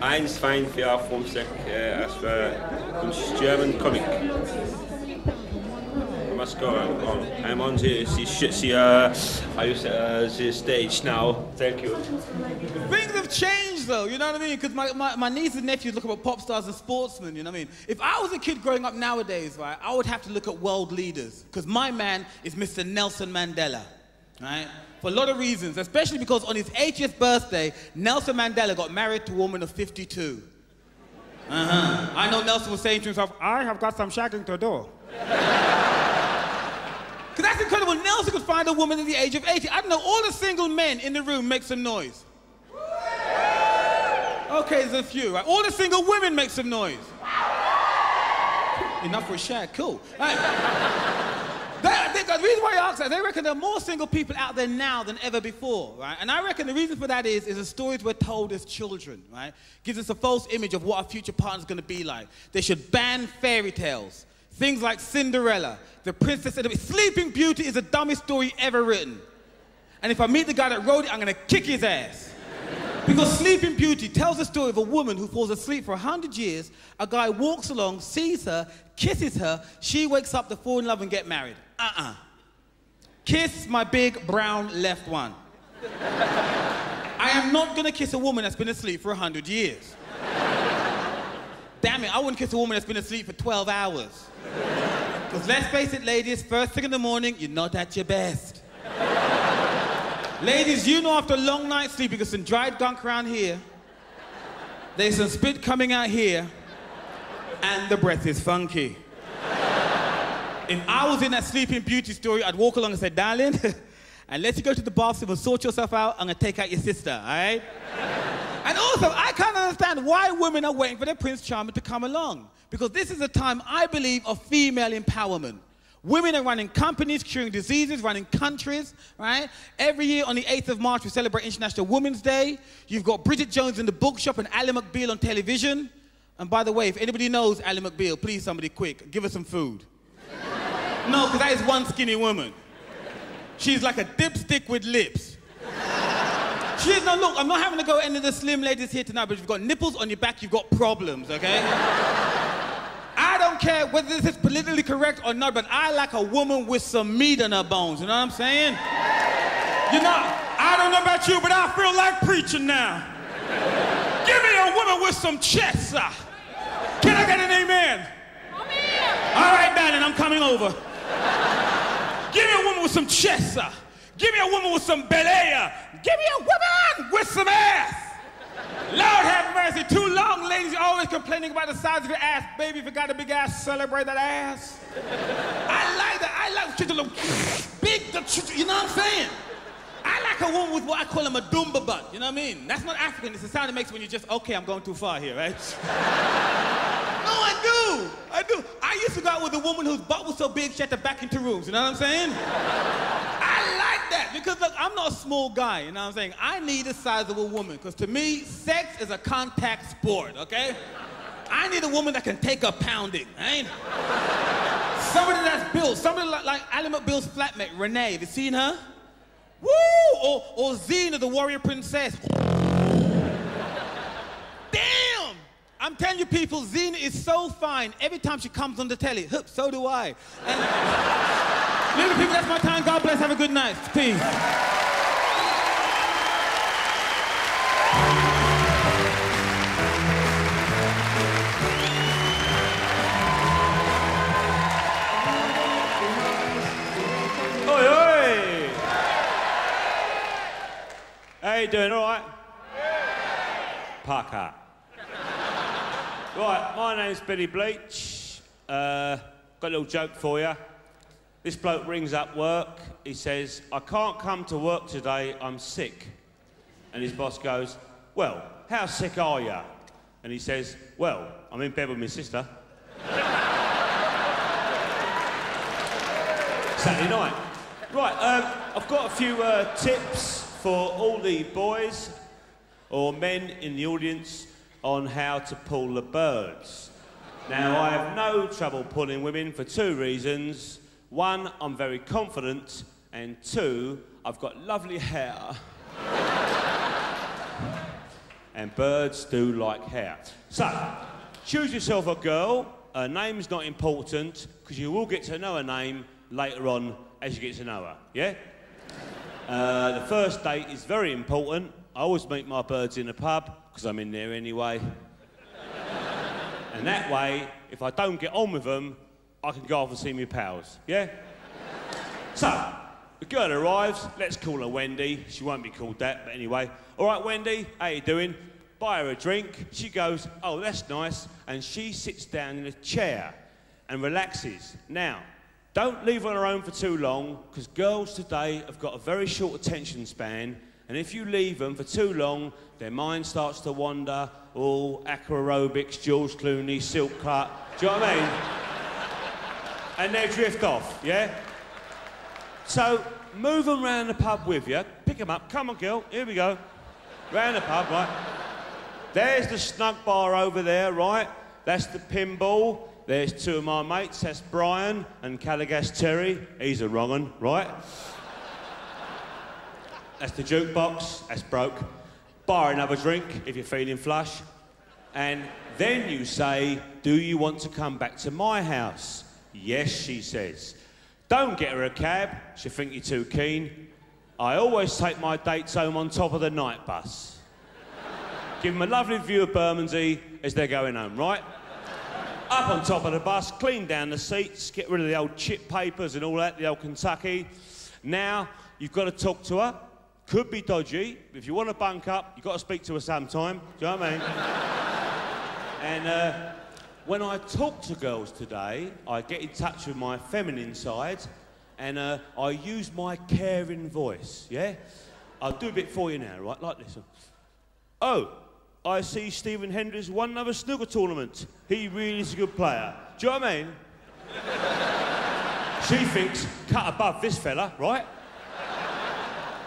Eins fein für Formsec as for German comic. I must go on. I'm on the stage now. Thank you. Things have changed though, you know what I mean? Because my nieces and nephews look at pop stars and sportsmen, you know what I mean? If I was a kid growing up nowadays, right, I would have to look at world leaders. Because my man is Mr. Nelson Mandela, right? For a lot of reasons, especially because on his 80th birthday, Nelson Mandela got married to a woman of 52. I know Nelson was saying to himself, I have got some shagging to do. Because that's incredible. Nelson could find a woman at the age of 80. I don't know, all the single men in the room make some noise. Okay, there's a few, right? All the single women make some noise. Enough with shag, cool. The reason why I ask that, they reckon there are more single people out there now than ever before, right? And I reckon the reason for that is the stories we're told as children, right? Gives us a false image of what our future partner's going to be like. They should ban fairy tales. Things like Cinderella, the Princess and the Sleeping Beauty is the dumbest story ever written. And if I meet the guy that wrote it, I'm going to kick his ass. Because Sleeping Beauty tells the story of a woman who falls asleep for 100 years, a guy walks along, sees her, kisses her, she wakes up to fall in love and get married. Kiss my big brown left one. I am not gonna kiss a woman that's been asleep for 100 years. Damn it, I wouldn't kiss a woman that's been asleep for 12 hours. Because let's face it, ladies, first thing in the morning, you're not at your best. Ladies, you know after a long night's sleep, you get some dried gunk around here, there's some spit coming out here, and the breath is funky. If I was in that Sleeping Beauty story, I'd walk along and say, darling, unless you go to the bathroom and sort yourself out, I'm gonna take out your sister, all right? And also, I can't understand why women are waiting for their Prince Charming to come along. Because this is a time, I believe, of female empowerment. Women are running companies, curing diseases, running countries, right? Every year on the 8th of March, we celebrate International Women's Day. You've got Bridget Jones in the bookshop and Ally McBeal on television. And by the way, if anybody knows Ally McBeal, please, somebody quick, give her some food. No, because that is one skinny woman. She's like a dipstick with lips. She's no, look, I'm not having to go any of the slim ladies here tonight, but if you've got nipples on your back, you've got problems, okay? I don't care whether this is politically correct or not, but I like a woman with some meat in her bones, you know what I'm saying? You know, I don't know about you, but I feel like preaching now. Give me a woman with some chest, sir. Can I get an amen? Amen. All right, darling, I'm coming over. Give me a woman with some chest, sir. Give me a woman with some belly. Give me a woman with some ass. Lord have mercy, too long, ladies, you're always complaining about the size of your ass. Baby, if you got a big ass, celebrate that ass. I like that, I like kids that look big, you know what I'm saying? I like a woman with what I call a madumba butt, you know what I mean? That's not African, it's the sound it makes when you're just, okay, I'm going too far here, right? No, I do. I used to go out with a woman whose butt was so big she had to back into rooms, you know what I'm saying? That, because look, I'm not a small guy, you know what I'm saying? I need a sizable woman, because to me, sex is a contact sport, okay? I need a woman that can take a pounding, right? Somebody that's built, somebody like Ally McBeal's flatmate, Renee, have you seen her? Woo! Or Xena, the warrior princess. Damn! I'm telling you people, Xena is so fine, every time she comes on the telly, hoop, so do I. And, little people, that's my time. God bless. Have a good night. Peace. Oi, oi. How you doing? All right? Park up. Right, my name's Billy Bleach. Got a little joke for you. This bloke rings up work, he says, I can't come to work today, I'm sick. And his boss goes, well, how sick are you? And he says, well, I'm in bed with my sister. Saturday night. Right, I've got a few tips for all the boys. or men in the audience on how to pull the birds. Now, I have no trouble pulling women for two reasons. One, I'm very confident, and two, I've got lovely hair. And birds do like hair. So, choose yourself a girl. Her name's not important, because you will get to know her name later on as you get to know her, yeah? The first date is very important. I always meet my birds in a pub, because I'm in there anyway. And that way, if I don't get on with them, I can go off and see my pals, yeah? So, the girl arrives. Let's call her Wendy. She won't be called that, but anyway. All right, Wendy, how you doing? Buy her a drink. She goes, oh, that's nice. And she sits down in a chair and relaxes. Now, don't leave her on her own for too long, because girls today have got a very short attention span, and if you leave them for too long, their mind starts to wander, all acroarobics, George Clooney, silk cut, do you know what I mean? And they drift off, yeah? So, move them round the pub with you. Pick them up. Come on, girl. Here we go. Round the pub, right? There's the snug bar over there, right? That's the pinball. There's two of my mates. That's Brian and Caligas Terry. He's a wrong one, right? That's the jukebox. That's broke. Buy another drink if you're feeling flush. And then you say, do you want to come back to my house? Yes, she says. Don't get her a cab, she'll think you're too keen. I always take my dates home on top of the night bus. Give them a lovely view of Bermondsey as they're going home, right? Up on top of the bus, clean down the seats, get rid of the old chip papers and all that, the old Kentucky. Now, you've got to talk to her. Could be dodgy. If you want to bunk up, you've got to speak to her sometime. Do you know what I mean? And, when I talk to girls today, I get in touch with my feminine side and I use my caring voice, yeah? I'll do a bit for you now, right? Like this. Oh, I see Stephen Hendry's won another snooker tournament. He really is a good player. Do you know what I mean? She thinks, cut above this fella, right?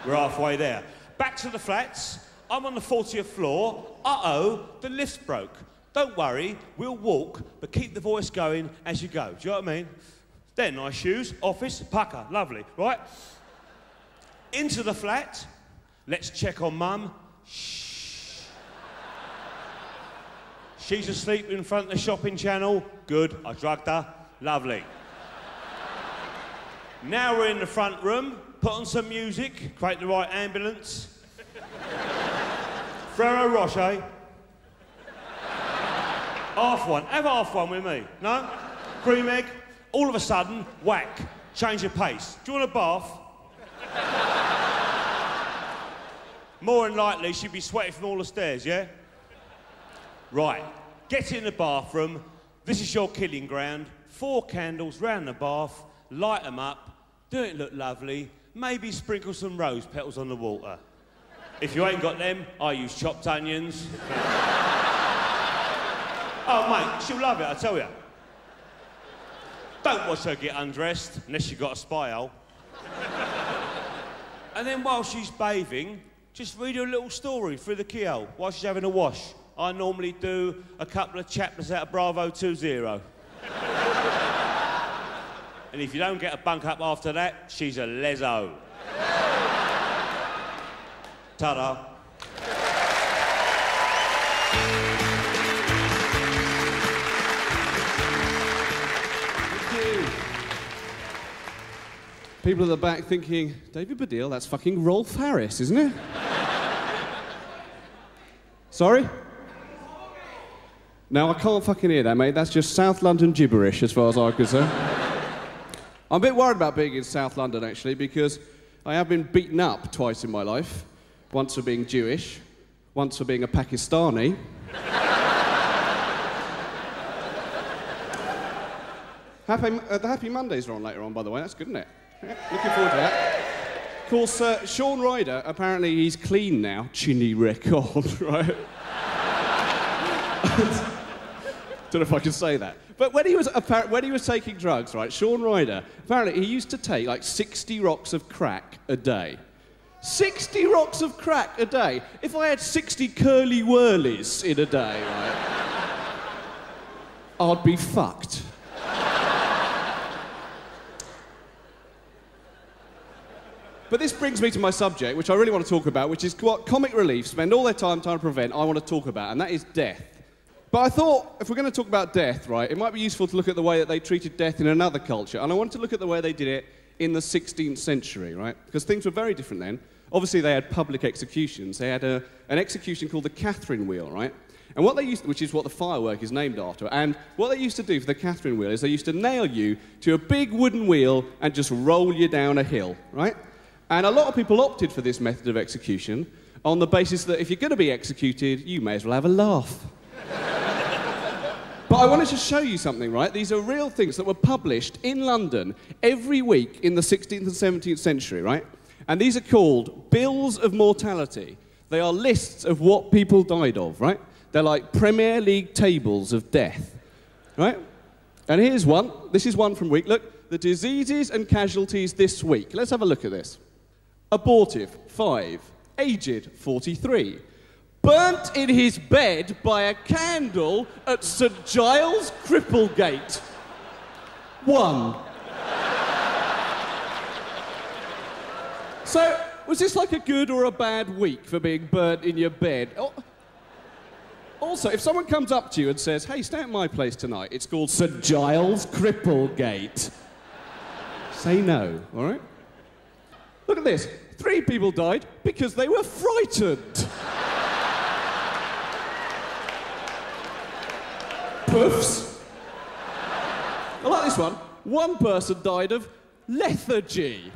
We're halfway there. Back to the flats. I'm on the 40th floor. Uh-oh, the lift's broke. Don't worry, we'll walk, but keep the voice going as you go. Do you know what I mean? They're nice shoes. Office, pucker, lovely, right? Into the flat. Let's check on Mum. Shh. She's asleep in front of the shopping channel. Good, I drugged her. Lovely. Now we're in the front room. Put on some music. Create the right ambulance. Ferrero Rocher. Half one. Have half one with me. No? Cream egg. All of a sudden, whack. Change of pace. Do you want a bath? More than likely, she'd be sweating from all the stairs, yeah? Right. Get in the bathroom. This is your killing ground. 4 candles round the bath. Light them up. Do it look lovely. Maybe sprinkle some rose petals on the water. If you ain't got them, I use chopped onions. Oh, mate, she'll love it, I tell you. Don't watch her get undressed, unless you've got a spy hole. And then while she's bathing, just read her a little story through the keyhole while she's having a wash. I normally do a couple of chapters out of Bravo 2-0. And if you don't get a bunk up after that, she's a lezo. Ta-da. People at the back thinking, David Baddiel, that's fucking Rolf Harris, isn't it? Sorry? No, I can't fucking hear that, mate. That's just South London gibberish, as far as I'm concerned. I'm a bit worried about being in South London, actually, because I have been beaten up twice in my life. Once for being Jewish, once for being a Pakistani. The Happy Mondays are on later on, by the way. That's good, isn't it? Yeah, looking forward to that. Of course, Shaun Ryder, apparently he's clean now. Chinny record, right? Don't know if I can say that. But when he was taking drugs, right, Shaun Ryder, apparently he used to take like 60 rocks of crack a day. 60 rocks of crack a day. If I had 60 curly whirlies in a day, right, I'd be fucked. But this brings me to my subject, which I really want to talk about, which is what comic relief spend all their time trying to prevent, I want to talk about, and that is death. But I thought, if we're going to talk about death, right, it might be useful to look at the way that they treated death in another culture, and I wanted to look at the way they did it in the 16th century, right? Because things were very different then. Obviously, they had public executions. They had an execution called the Catherine Wheel, right? And what they used, which is what the firework is named after, and what they used to do for the Catherine Wheel is they used to nail you to a big wooden wheel and just roll you down a hill, right? And a lot of people opted for this method of execution on the basis that if you're going to be executed, you may as well have a laugh. But I wanted to show you something, right? These are real things that were published in London every week in the 16th and 17th century, right? And these are called bills of mortality. They are lists of what people died of, right? They're like Premier League tables of death, right? And here's one. This is one from week. Look, the diseases and casualties this week. Let's have a look at this. Abortive, 5. Aged, 43. Burnt in his bed by a candle at St Giles Cripplegate, 1. So, was this like a good or a bad week for being burnt in your bed? Oh. Also, if someone comes up to you and says, hey, stay at my place tonight, it's called St Giles Cripplegate, say no, all right? Look at this. 3 people died because they were frightened. Poofs. I like this one. 1 person died of lethargy.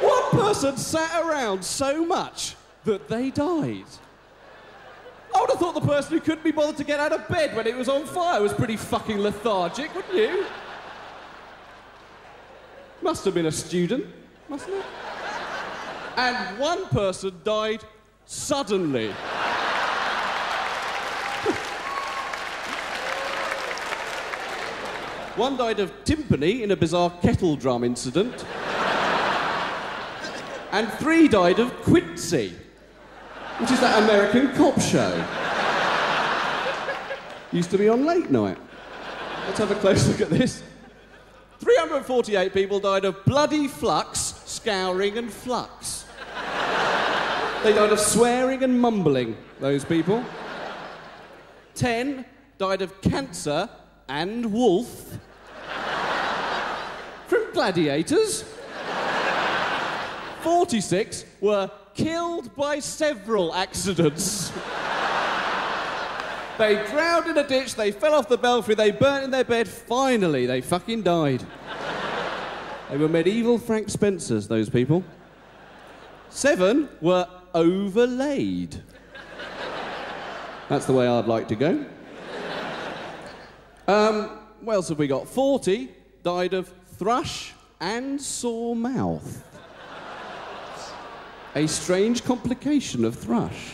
1 person sat around so much that they died. I would have thought the person who couldn't be bothered to get out of bed when it was on fire was pretty fucking lethargic, wouldn't you? Must have been a student, mustn't it? And 1 person died suddenly. One died of timpani in a bizarre kettle drum incident. And 3 died of Quincy, which is that American cop show. Used to be on late night. Let's have a close look at this. 348 people died of bloody flux, scouring and flux. They died of swearing and mumbling, those people. 10 died of cancer and wolf. From Gladiators. 46 were killed by several accidents. They drowned in a ditch, they fell off the belfry, they burnt in their bed, finally they fucking died. They were medieval Frank Spencers, those people. 7 were overlaid. That's the way I'd like to go. What else have we got? 40 died of thrush and sore mouth. A strange complication of thrush.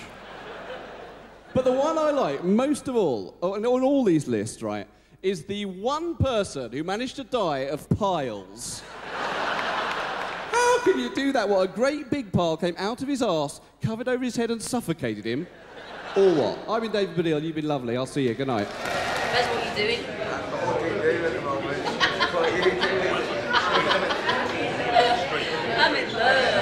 But the one I like most of all, on all these lists, right, is the 1 person who managed to die of piles. How can you do that? What, a great big pile came out of his arse, covered over his head and suffocated him? Or what? I've been David Baddiel, you've been lovely. I'll see you. Good night. That's what you're doing. I'm not what you do at the moment. I'm in love.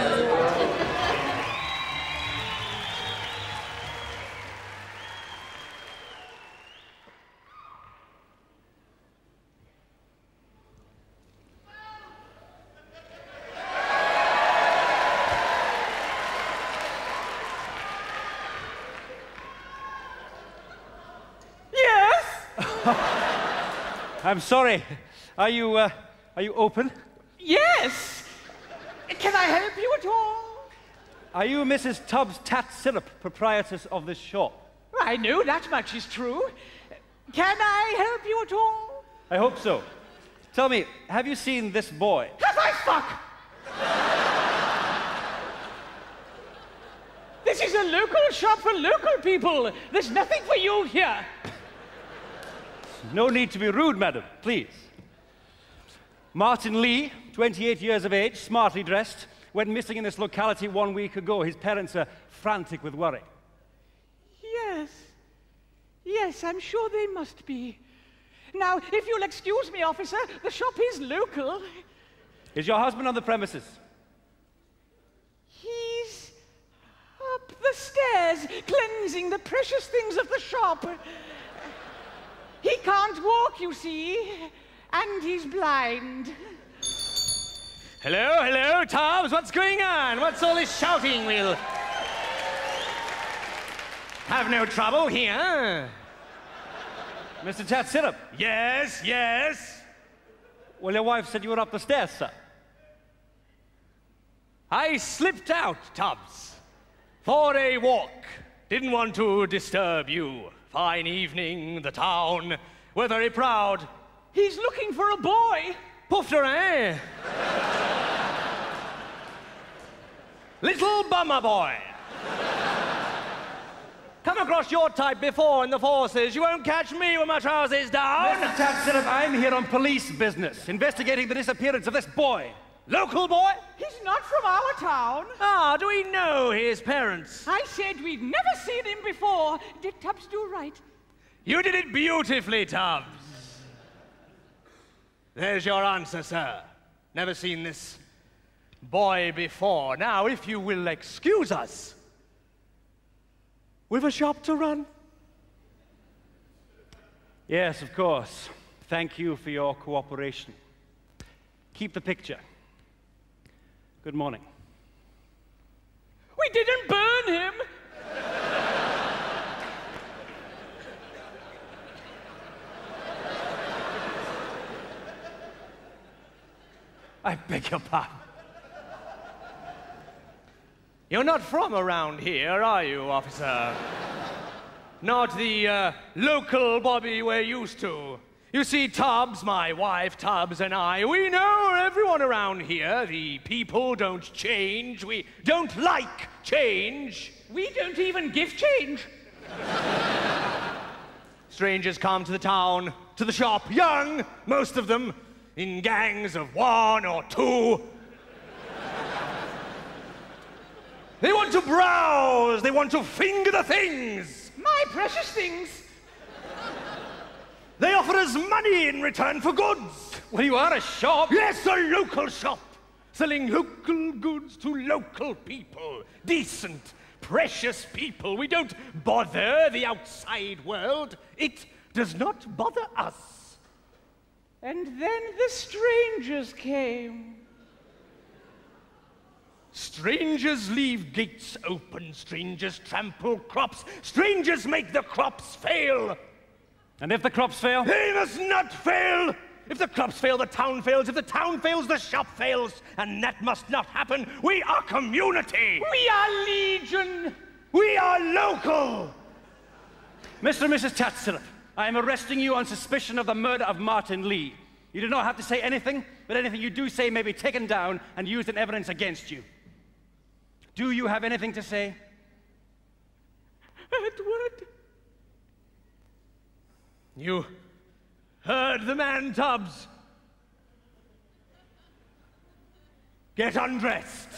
I'm sorry. Are you open? Yes. Can I help you at all? Are you Mrs. Tubbs Tat Syrup, proprietress of this shop? Well, I know that much is true. Can I help you at all? I hope so. Tell me, have you seen this boy? Have I fuck? This is a local shop for local people. There's nothing for you here. No need to be rude, madam, please. Martin Lee, 28 years of age, smartly dressed, went missing in this locality 1 week ago. His parents are frantic with worry. Yes. Yes, I'm sure they must be. Now, if you'll excuse me, officer, the shop is local. Is your husband on the premises? He's up the stairs, cleansing the precious things of the shop. He can't walk, you see, and he's blind. Hello, hello, Tobbs, what's going on? What's all this shouting? We'll have no trouble here. Mr. Tatsirup. Yes, yes. Well, your wife said you were up the stairs, sir. I slipped out, Tubbs, for a walk. Didn't want to disturb you. Fine evening, the town. We're very proud. He's looking for a boy. Poofter, eh? Little bummer boy. Come across your type before in the forces. You won't catch me with my trousers down. Mr. Tatsirup, I'm here on police business, investigating the disappearance of this boy. Local boy? He's not from our town. Ah, do we know his parents? I said we'd never seen him before. Did Tubbs do right? You did it beautifully, Tubbs. There's your answer, sir. Never seen this boy before. Now, if you will excuse us, we've a shop to run. Yes, of course. Thank you for your cooperation. Keep the picture. Good morning. We didn't burn him! I beg your pardon. You're not from around here, are you, officer? Not the local Bobby we're used to. You see, Tubbs, my wife, Tubbs, and I, we know everyone around here. The people don't change. We don't like change. We don't even give change. Strangers come to the town, to the shop, young, most of them, in gangs of one or two. They want to browse, they want to finger the things. My precious things. They offer us money in return for goods. Well, you are a shop. Yes, a local shop. Selling local goods to local people. Decent, precious people. We don't bother the outside world. It does not bother us. And then the strangers came. Strangers leave gates open, strangers trample crops, strangers make the crops fail. And if the crops fail? They must not fail! If the crops fail, the town fails. If the town fails, the shop fails. And that must not happen. We are community. We are legion. We are local. Mr. and Mrs. Tatsirup, I am arresting you on suspicion of the murder of Martin Lee. You do not have to say anything, but anything you do say may be taken down and used in evidence against you. Do you have anything to say? Edward. You heard the man, Tubbs. Get undressed.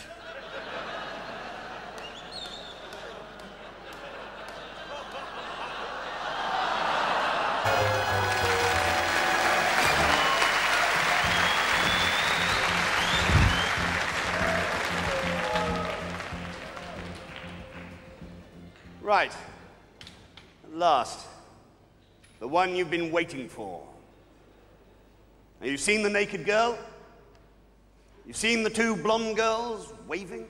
Right. At last. The one you've been waiting for. Now, you've seen the naked girl? You've seen the two blonde girls waving?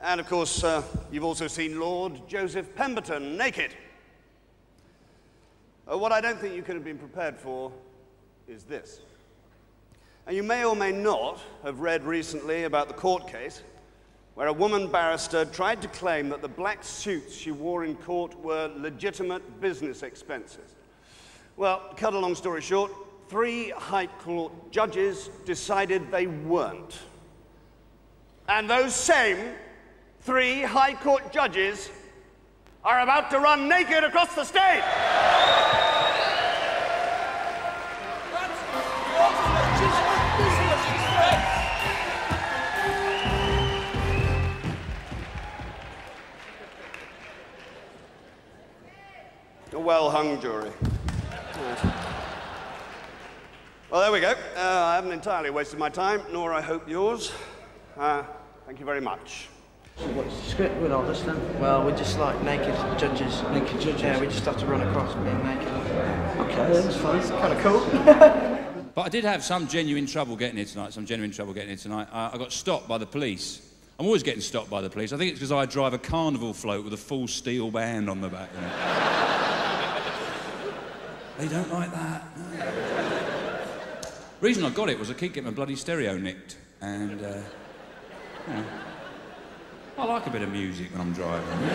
And, of course, you've also seen Lord Joseph Pemberton naked. What I don't think you could have been prepared for is this. Now, you may or may not have read recently about the court case where a woman barrister tried to claim that the black suits she wore in court were legitimate business expenses. Well, cut a long story short, 3 high court judges decided they weren't. And those same 3 high court judges are about to run naked across the stage! That's not legitimate business expense! wrong jury. Well, there we go. I haven't entirely wasted my time, nor I hope yours. Thank you very much. So what's the script with all this then? Well, we're just like naked judges. Naked judges? Yeah, we just have to run across being naked. Okay, that's fine. It's kind of cool. But I did have some genuine trouble getting here tonight, I got stopped by the police. I'm always getting stopped by the police. I think it's because I drive a carnival float with a full steel band on the back. You know? They don't like that. No. The reason I got it was I keep getting my bloody stereo nicked. And, you know, I like a bit of music when I'm driving.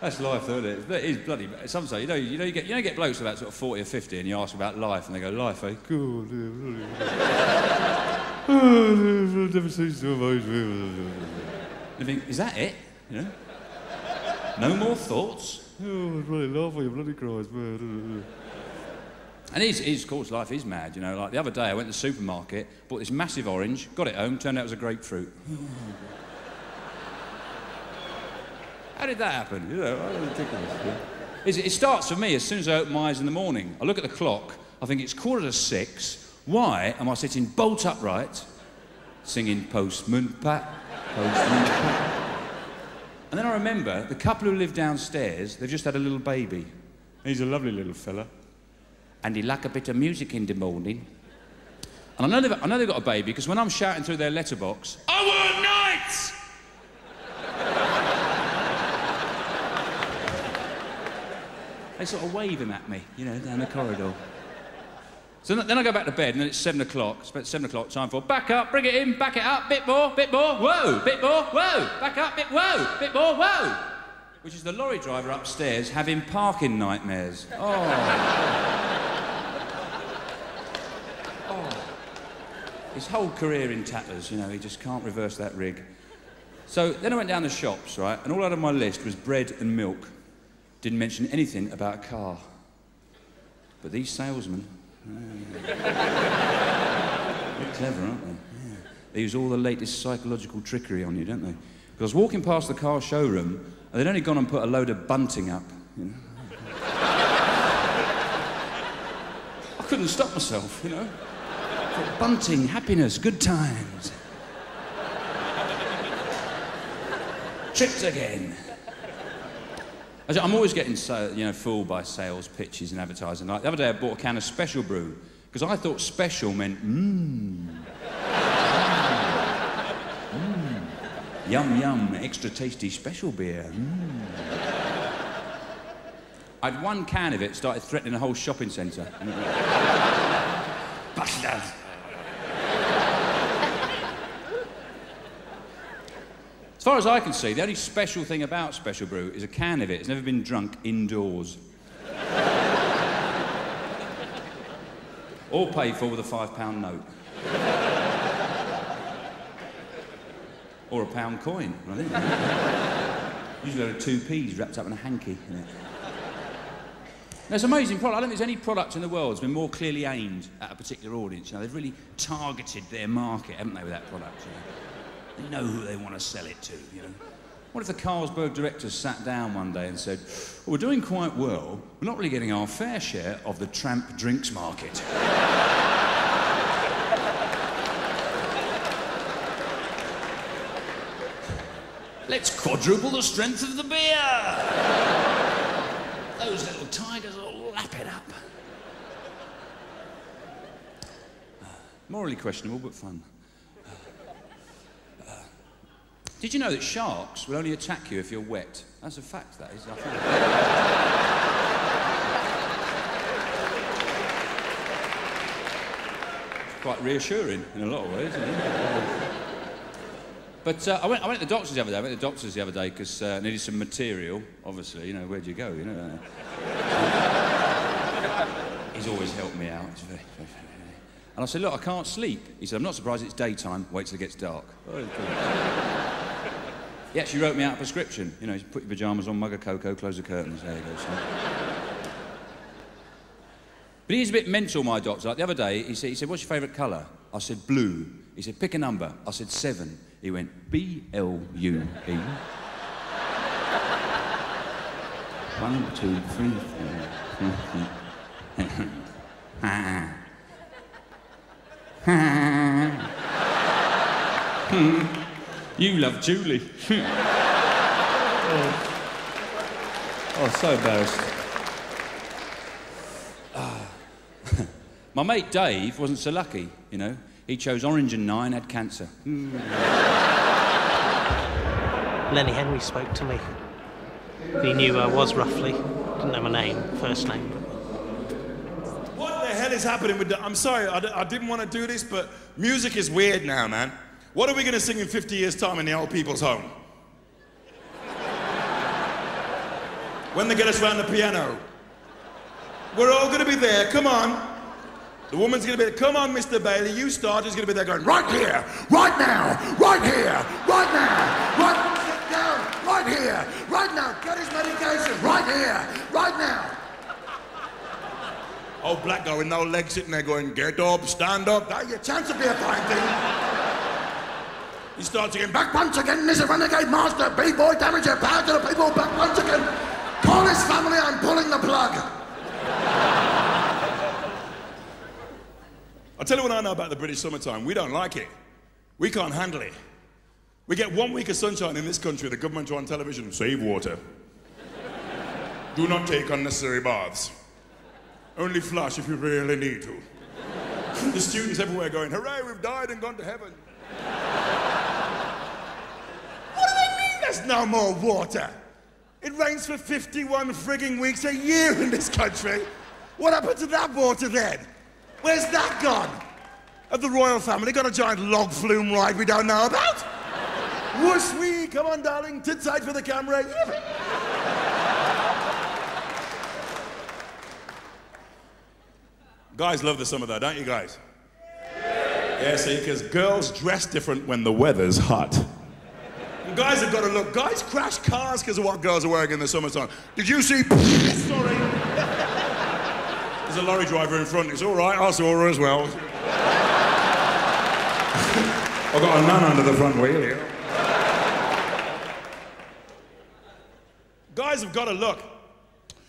That's life, though, isn't it? It is bloody... Sometimes, you know you get blokes about sort of 40 or 50 and you ask about life and they go, life, eh? And you think, is that it? You know? No more thoughts? Oh, bloody laugh or you bloody cries. And of course, life is mad, you know. Like, the other day, I went to the supermarket, bought this massive orange, got it home, turned out it was a grapefruit. How did that happen? You know, I don't think this. It starts for me as soon as I open my eyes in the morning. I look at the clock, I think it's 6:15. Why am I sitting bolt upright, singing Postman Pat, Postman Pat? And then I remember, the couple who live downstairs, they've just had a little baby. He's a lovely little fella. And he lack a bit of music in the morning. And I know they've got a baby, because when I'm shouting through their letterbox, I want nights! They sort of waving at me, you know, down the corridor. So then I go back to bed, and then it's 7 o'clock. It's about 7 o'clock, time for back up, bring it in, back it up, bit more, whoa, bit more, whoa, back up, bit more, whoa. Which is the lorry driver upstairs having parking nightmares. Oh. His whole career in tatters, you know, he just can't reverse that rig. So then I went down the shops, right, and all out of my list was bread and milk. Didn't mention anything about a car. But these salesmen... They're clever, aren't they? Yeah. They use all the latest psychological trickery on you, don't they? Because I was walking past the car showroom, and they'd only gone and put a load of bunting up. You know? I couldn't stop myself, you know? Bunting, happiness, good times. Tripped again. I'm always getting, so, you know, fooled by sales pitches and advertising. Like the other day, I bought a can of Special Brew because I thought special meant yum yum, extra tasty special beer. I had one can of it, started threatening the whole shopping centre. Bastard. As far as I can see, the only special thing about Special Brew is a can of it. It's never been drunk indoors. Or paid for with a £5 note. Or a £1 coin, I think. Usually there are 2p's wrapped up in a hanky in it. Now, it's an amazing product. I don't think there's any product in the world that's been more clearly aimed at a particular audience. You know, they've really targeted their market, haven't they, with that product? You know? They know who they want to sell it to, you know. What if the Carlsberg directors sat down one day and said, well, we're doing quite well, we're not really getting our fair share of the tramp drinks market. Let's quadruple the strength of the beer! Those little tigers will lap it up. Morally questionable, but fun. Did you know that sharks will only attack you if you're wet? That's a fact, that is. I think. Quite reassuring in a lot of ways, isn't it? But I went to the doctors the other day. Because I needed some material, obviously. You know, where do you go? You know. He's always helped me out. It's very, very, very. And I said, look, I can't sleep. He said, I'm not surprised it's daytime. Wait till it gets dark. He actually wrote me out a prescription. You know, you put your pyjamas on, mug of cocoa, close the curtains. There you go, son. But he's a bit mental, my doctor. Like the other day, he said, what's your favourite colour? I said, blue. He said, pick a number. I said, 7. He went, B-L-U-E. 1, 2, 3, 4. You love Julie. Oh, so embarrassed. My mate Dave wasn't so lucky, you know. He chose orange and 9, had cancer. Lenny Henry spoke to me. He knew who I was, roughly. Didn't know my name, first name. What the hell is happening with the... I'm sorry, I didn't want to do this, but music is weird now, man. What are we going to sing in 50 years' time in the old people's home? When they get us round the piano. We're all going to be there, come on. The woman's going to be there, come on, Mr. Bailey, you start. He's going to be there going, right here, right now, right here, right now, right... Sit down, right here, right now, get his medication, right here, right now. Old black guy with no legs sitting there going, get up, stand up, that's your chance to be a fine thing. He starts again, back once again, Mr. Renegade Master, B-boy, damage your power to the people, back once again. Call his family, I'm pulling the plug. I'll tell you what I know about the British summertime. We don't like it. We can't handle it. We get 1 week of sunshine in this country, the government are on television, save water. Do not take unnecessary baths. Only flush if you really need to. The students everywhere going, hooray, we've died and gone to heaven. There's no more water. It rains for 51 frigging weeks a year in this country. What happened to that water then? Where's that gone? Have the royal family got a giant log flume ride we don't know about? Whoosh wee, come on darling, tits side for the camera. Guys love the summer though, don't you guys? Yeah, see, because girls dress different when the weather's hot. Guys have got to look. Guys crash cars because of what girls are wearing in the summertime. Did you see... Sorry. There's a lorry driver in front. It's all right. I saw her as well. I've got a nun under the front wheel here. Guys have got to look.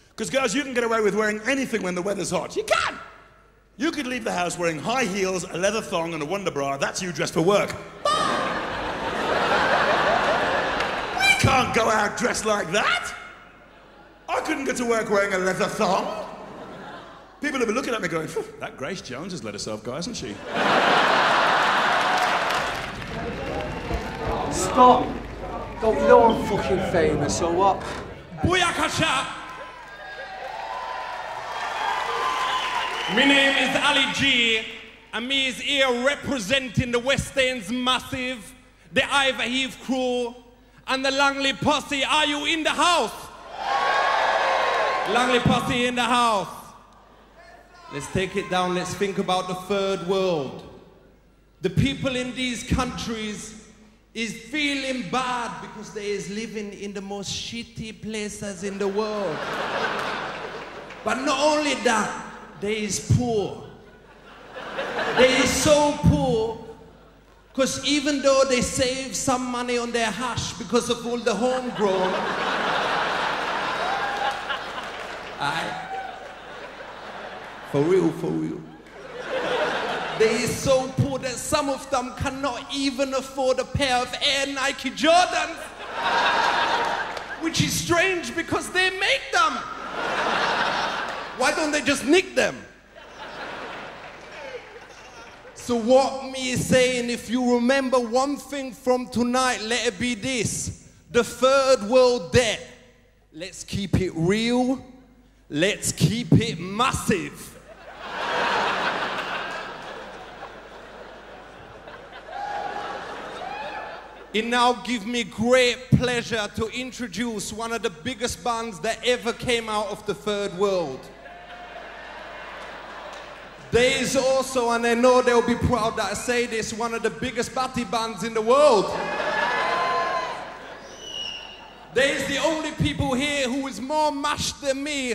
Because, girls, you can get away with wearing anything when the weather's hot. You can! You could leave the house wearing high heels, a leather thong and a Wonder Bra. That's you dressed for work. Can't go out dressed like that. I couldn't get to work wearing a leather thong. People have been looking at me going, that Grace Jones has let herself go, hasn't she? Stop. Don't you know I'm fucking famous or what? Booyakasha! My name is Ali G, and me is here representing the West End's Massive, the Ivor Heath crew, and the Langley Posse. Are you in the house? Yeah. Langley Posse in the house. Let's take it down. Let's think about the third world. The people in these countries is feeling bad because they is living in the most shitty places in the world. But not only that, they is poor. They is so poor. Because even though they save some money on their hash because of all the homegrown, for real, they are so poor that some of them cannot even afford a pair of Air Nike Jordans, which is strange because they make them. Why don't they just nick them? So what me is saying, if you remember one thing from tonight, let it be this. The third world debt. Let's keep it real. Let's keep it massive. It now gives me great pleasure to introduce one of the biggest bands that ever came out of the third world. There is also, and I know they'll be proud that I say this, one of the biggest batty bands in the world. There is the only people here who is more mashed than me.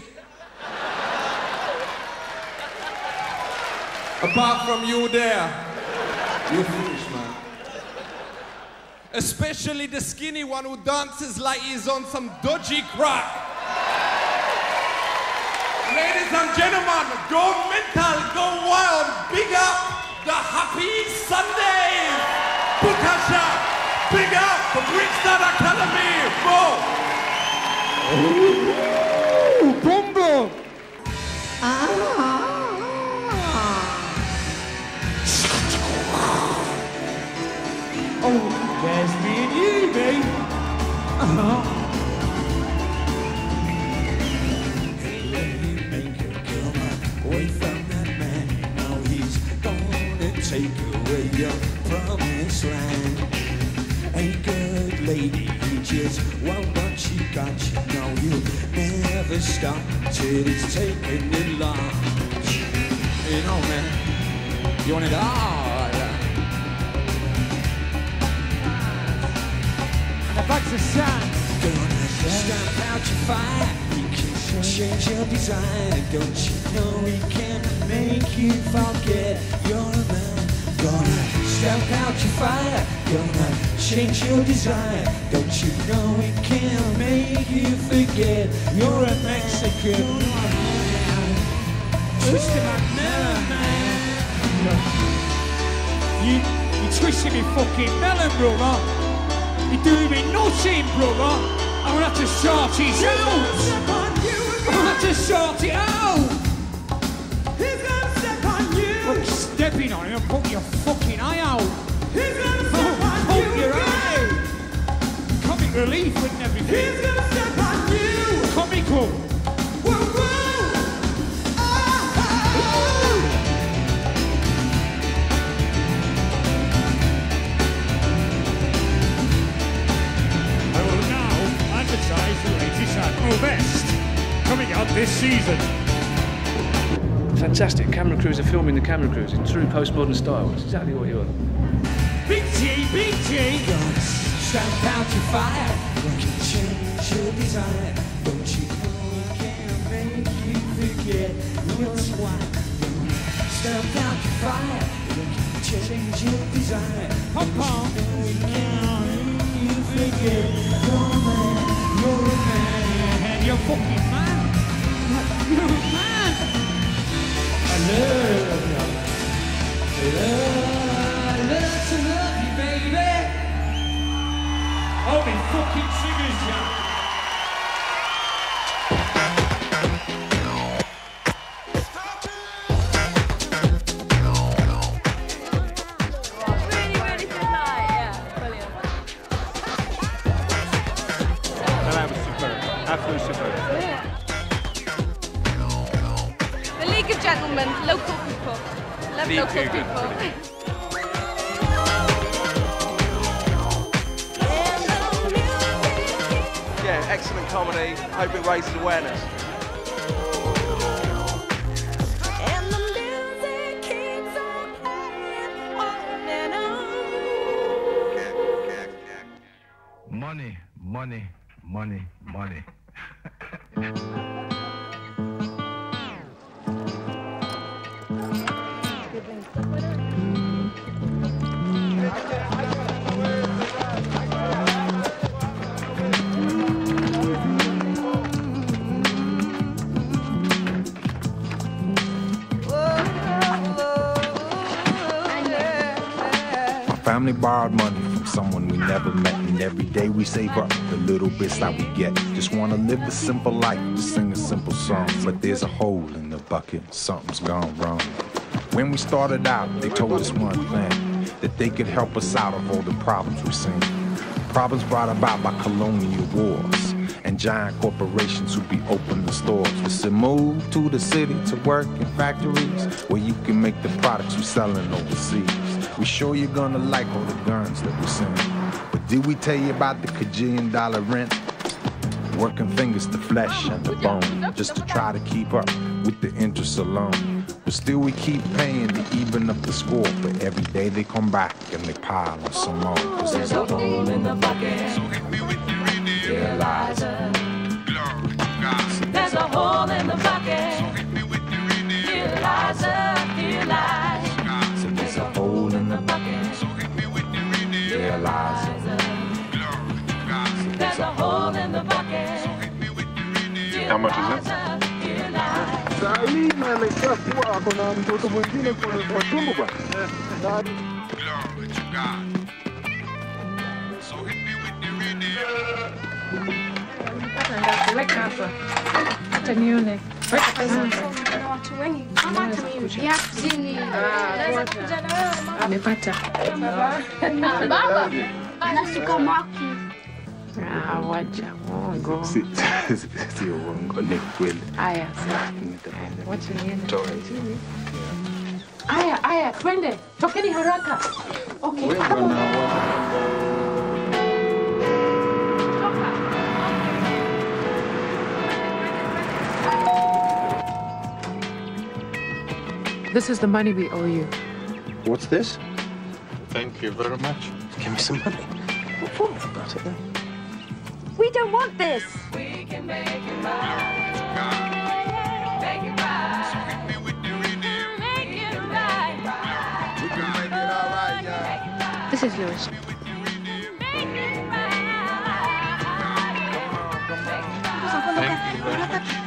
Apart from you there. You're foolish, man. Especially the skinny one who dances like he's on some dodgy crack. Ladies and gentlemen, go mental, go wild, big up the Happy Sundays. Bukasha, big up the Brixton Academy. Boom. Boom, boom. Oh, there's me and you, babe. Hey, let me make you come away from that man. Now he's gonna take away your promised land. A good lady, he just won't what she got you. Now you'll never stop till it's taken in large. You know, man, you want it all. Bags of sand. Gonna stamp out your fire. We can change your design. Don't you know we can make you forget you're a man? Gonna stamp out your fire. Gonna change your design. Don't you know we can make you forget you're a Mexican? Twisted like melon, man. You twisted me fucking melon, brother. You're doing me nothing, brother. I'm gonna have to sort it out. I'm gonna have to sort it out. He's gonna step on you. I'm stepping on him and put your fucking eye out. He's gonna step on you. Put your eye. Comic relief and everything. He's gonna step on you. Comical. Woo woo. Ah. The latest Admiral Vest coming up this season. Fantastic camera crews are filming the camera crews in true postmodern style. That's exactly what you are. Big G, Big G. Gonna stamp out your fire. Don't you change your desire. Don't you know we can't make you forget your swine. Stamp out your fire. Don't you change your desire. Don't you know we can't make you forget your man. You're a man, you're fucking man. You're a man. I love to love you, baby. I'll be fucking singers, yeah. Awareness. And the music keeps on playing on and on. Money, money, money, money. Family borrowed money from someone we never met, and every day we save up the little bits that we get. Just want to live a simple life, just sing a simple song. But there's a hole in the bucket, something's gone wrong. When we started out, they told us one thing, that they could help us out of all the problems we've seen. Problems brought about by colonial wars and giant corporations who be opening stores. We said move to the city to work in factories where you can make the products you're selling overseas. We sure you're gonna like all the guns that we send. But did we tell you about the $1 kajillion rent? Working fingers to flesh and the bone, just to try to keep up with the interest alone. But still we keep paying to even up the score. But every day they come back and they pile on some more. Cause there's a hole in the bucket. So hit me with your radio. Dear Liza. Glory to God. There's a hole in the bucket. So hit me with your radio. Dear Liza, dear Liza. How much is it? alikuwa kuwa kuna mtoto mwingine kwa tumbo bwana. Glory to God. So hit me with the radio. Amepata. Baba. Anasuka maki. Ah, wacha uongo. Si uongo ni kweli. Aya, sasa wacha niende. Aya, twende. Tokeni haraka. Okay. This is the money we owe you. What's this? Thank you very much. Give me some money. About it then. We don't want this. We can make it right. Make it right. So hit me with the rhythm. Make it right. We can make it all right, yeah. This is yours. Make it right. Thank you.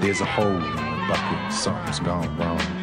There's a hole in the bucket, something's gone wrong.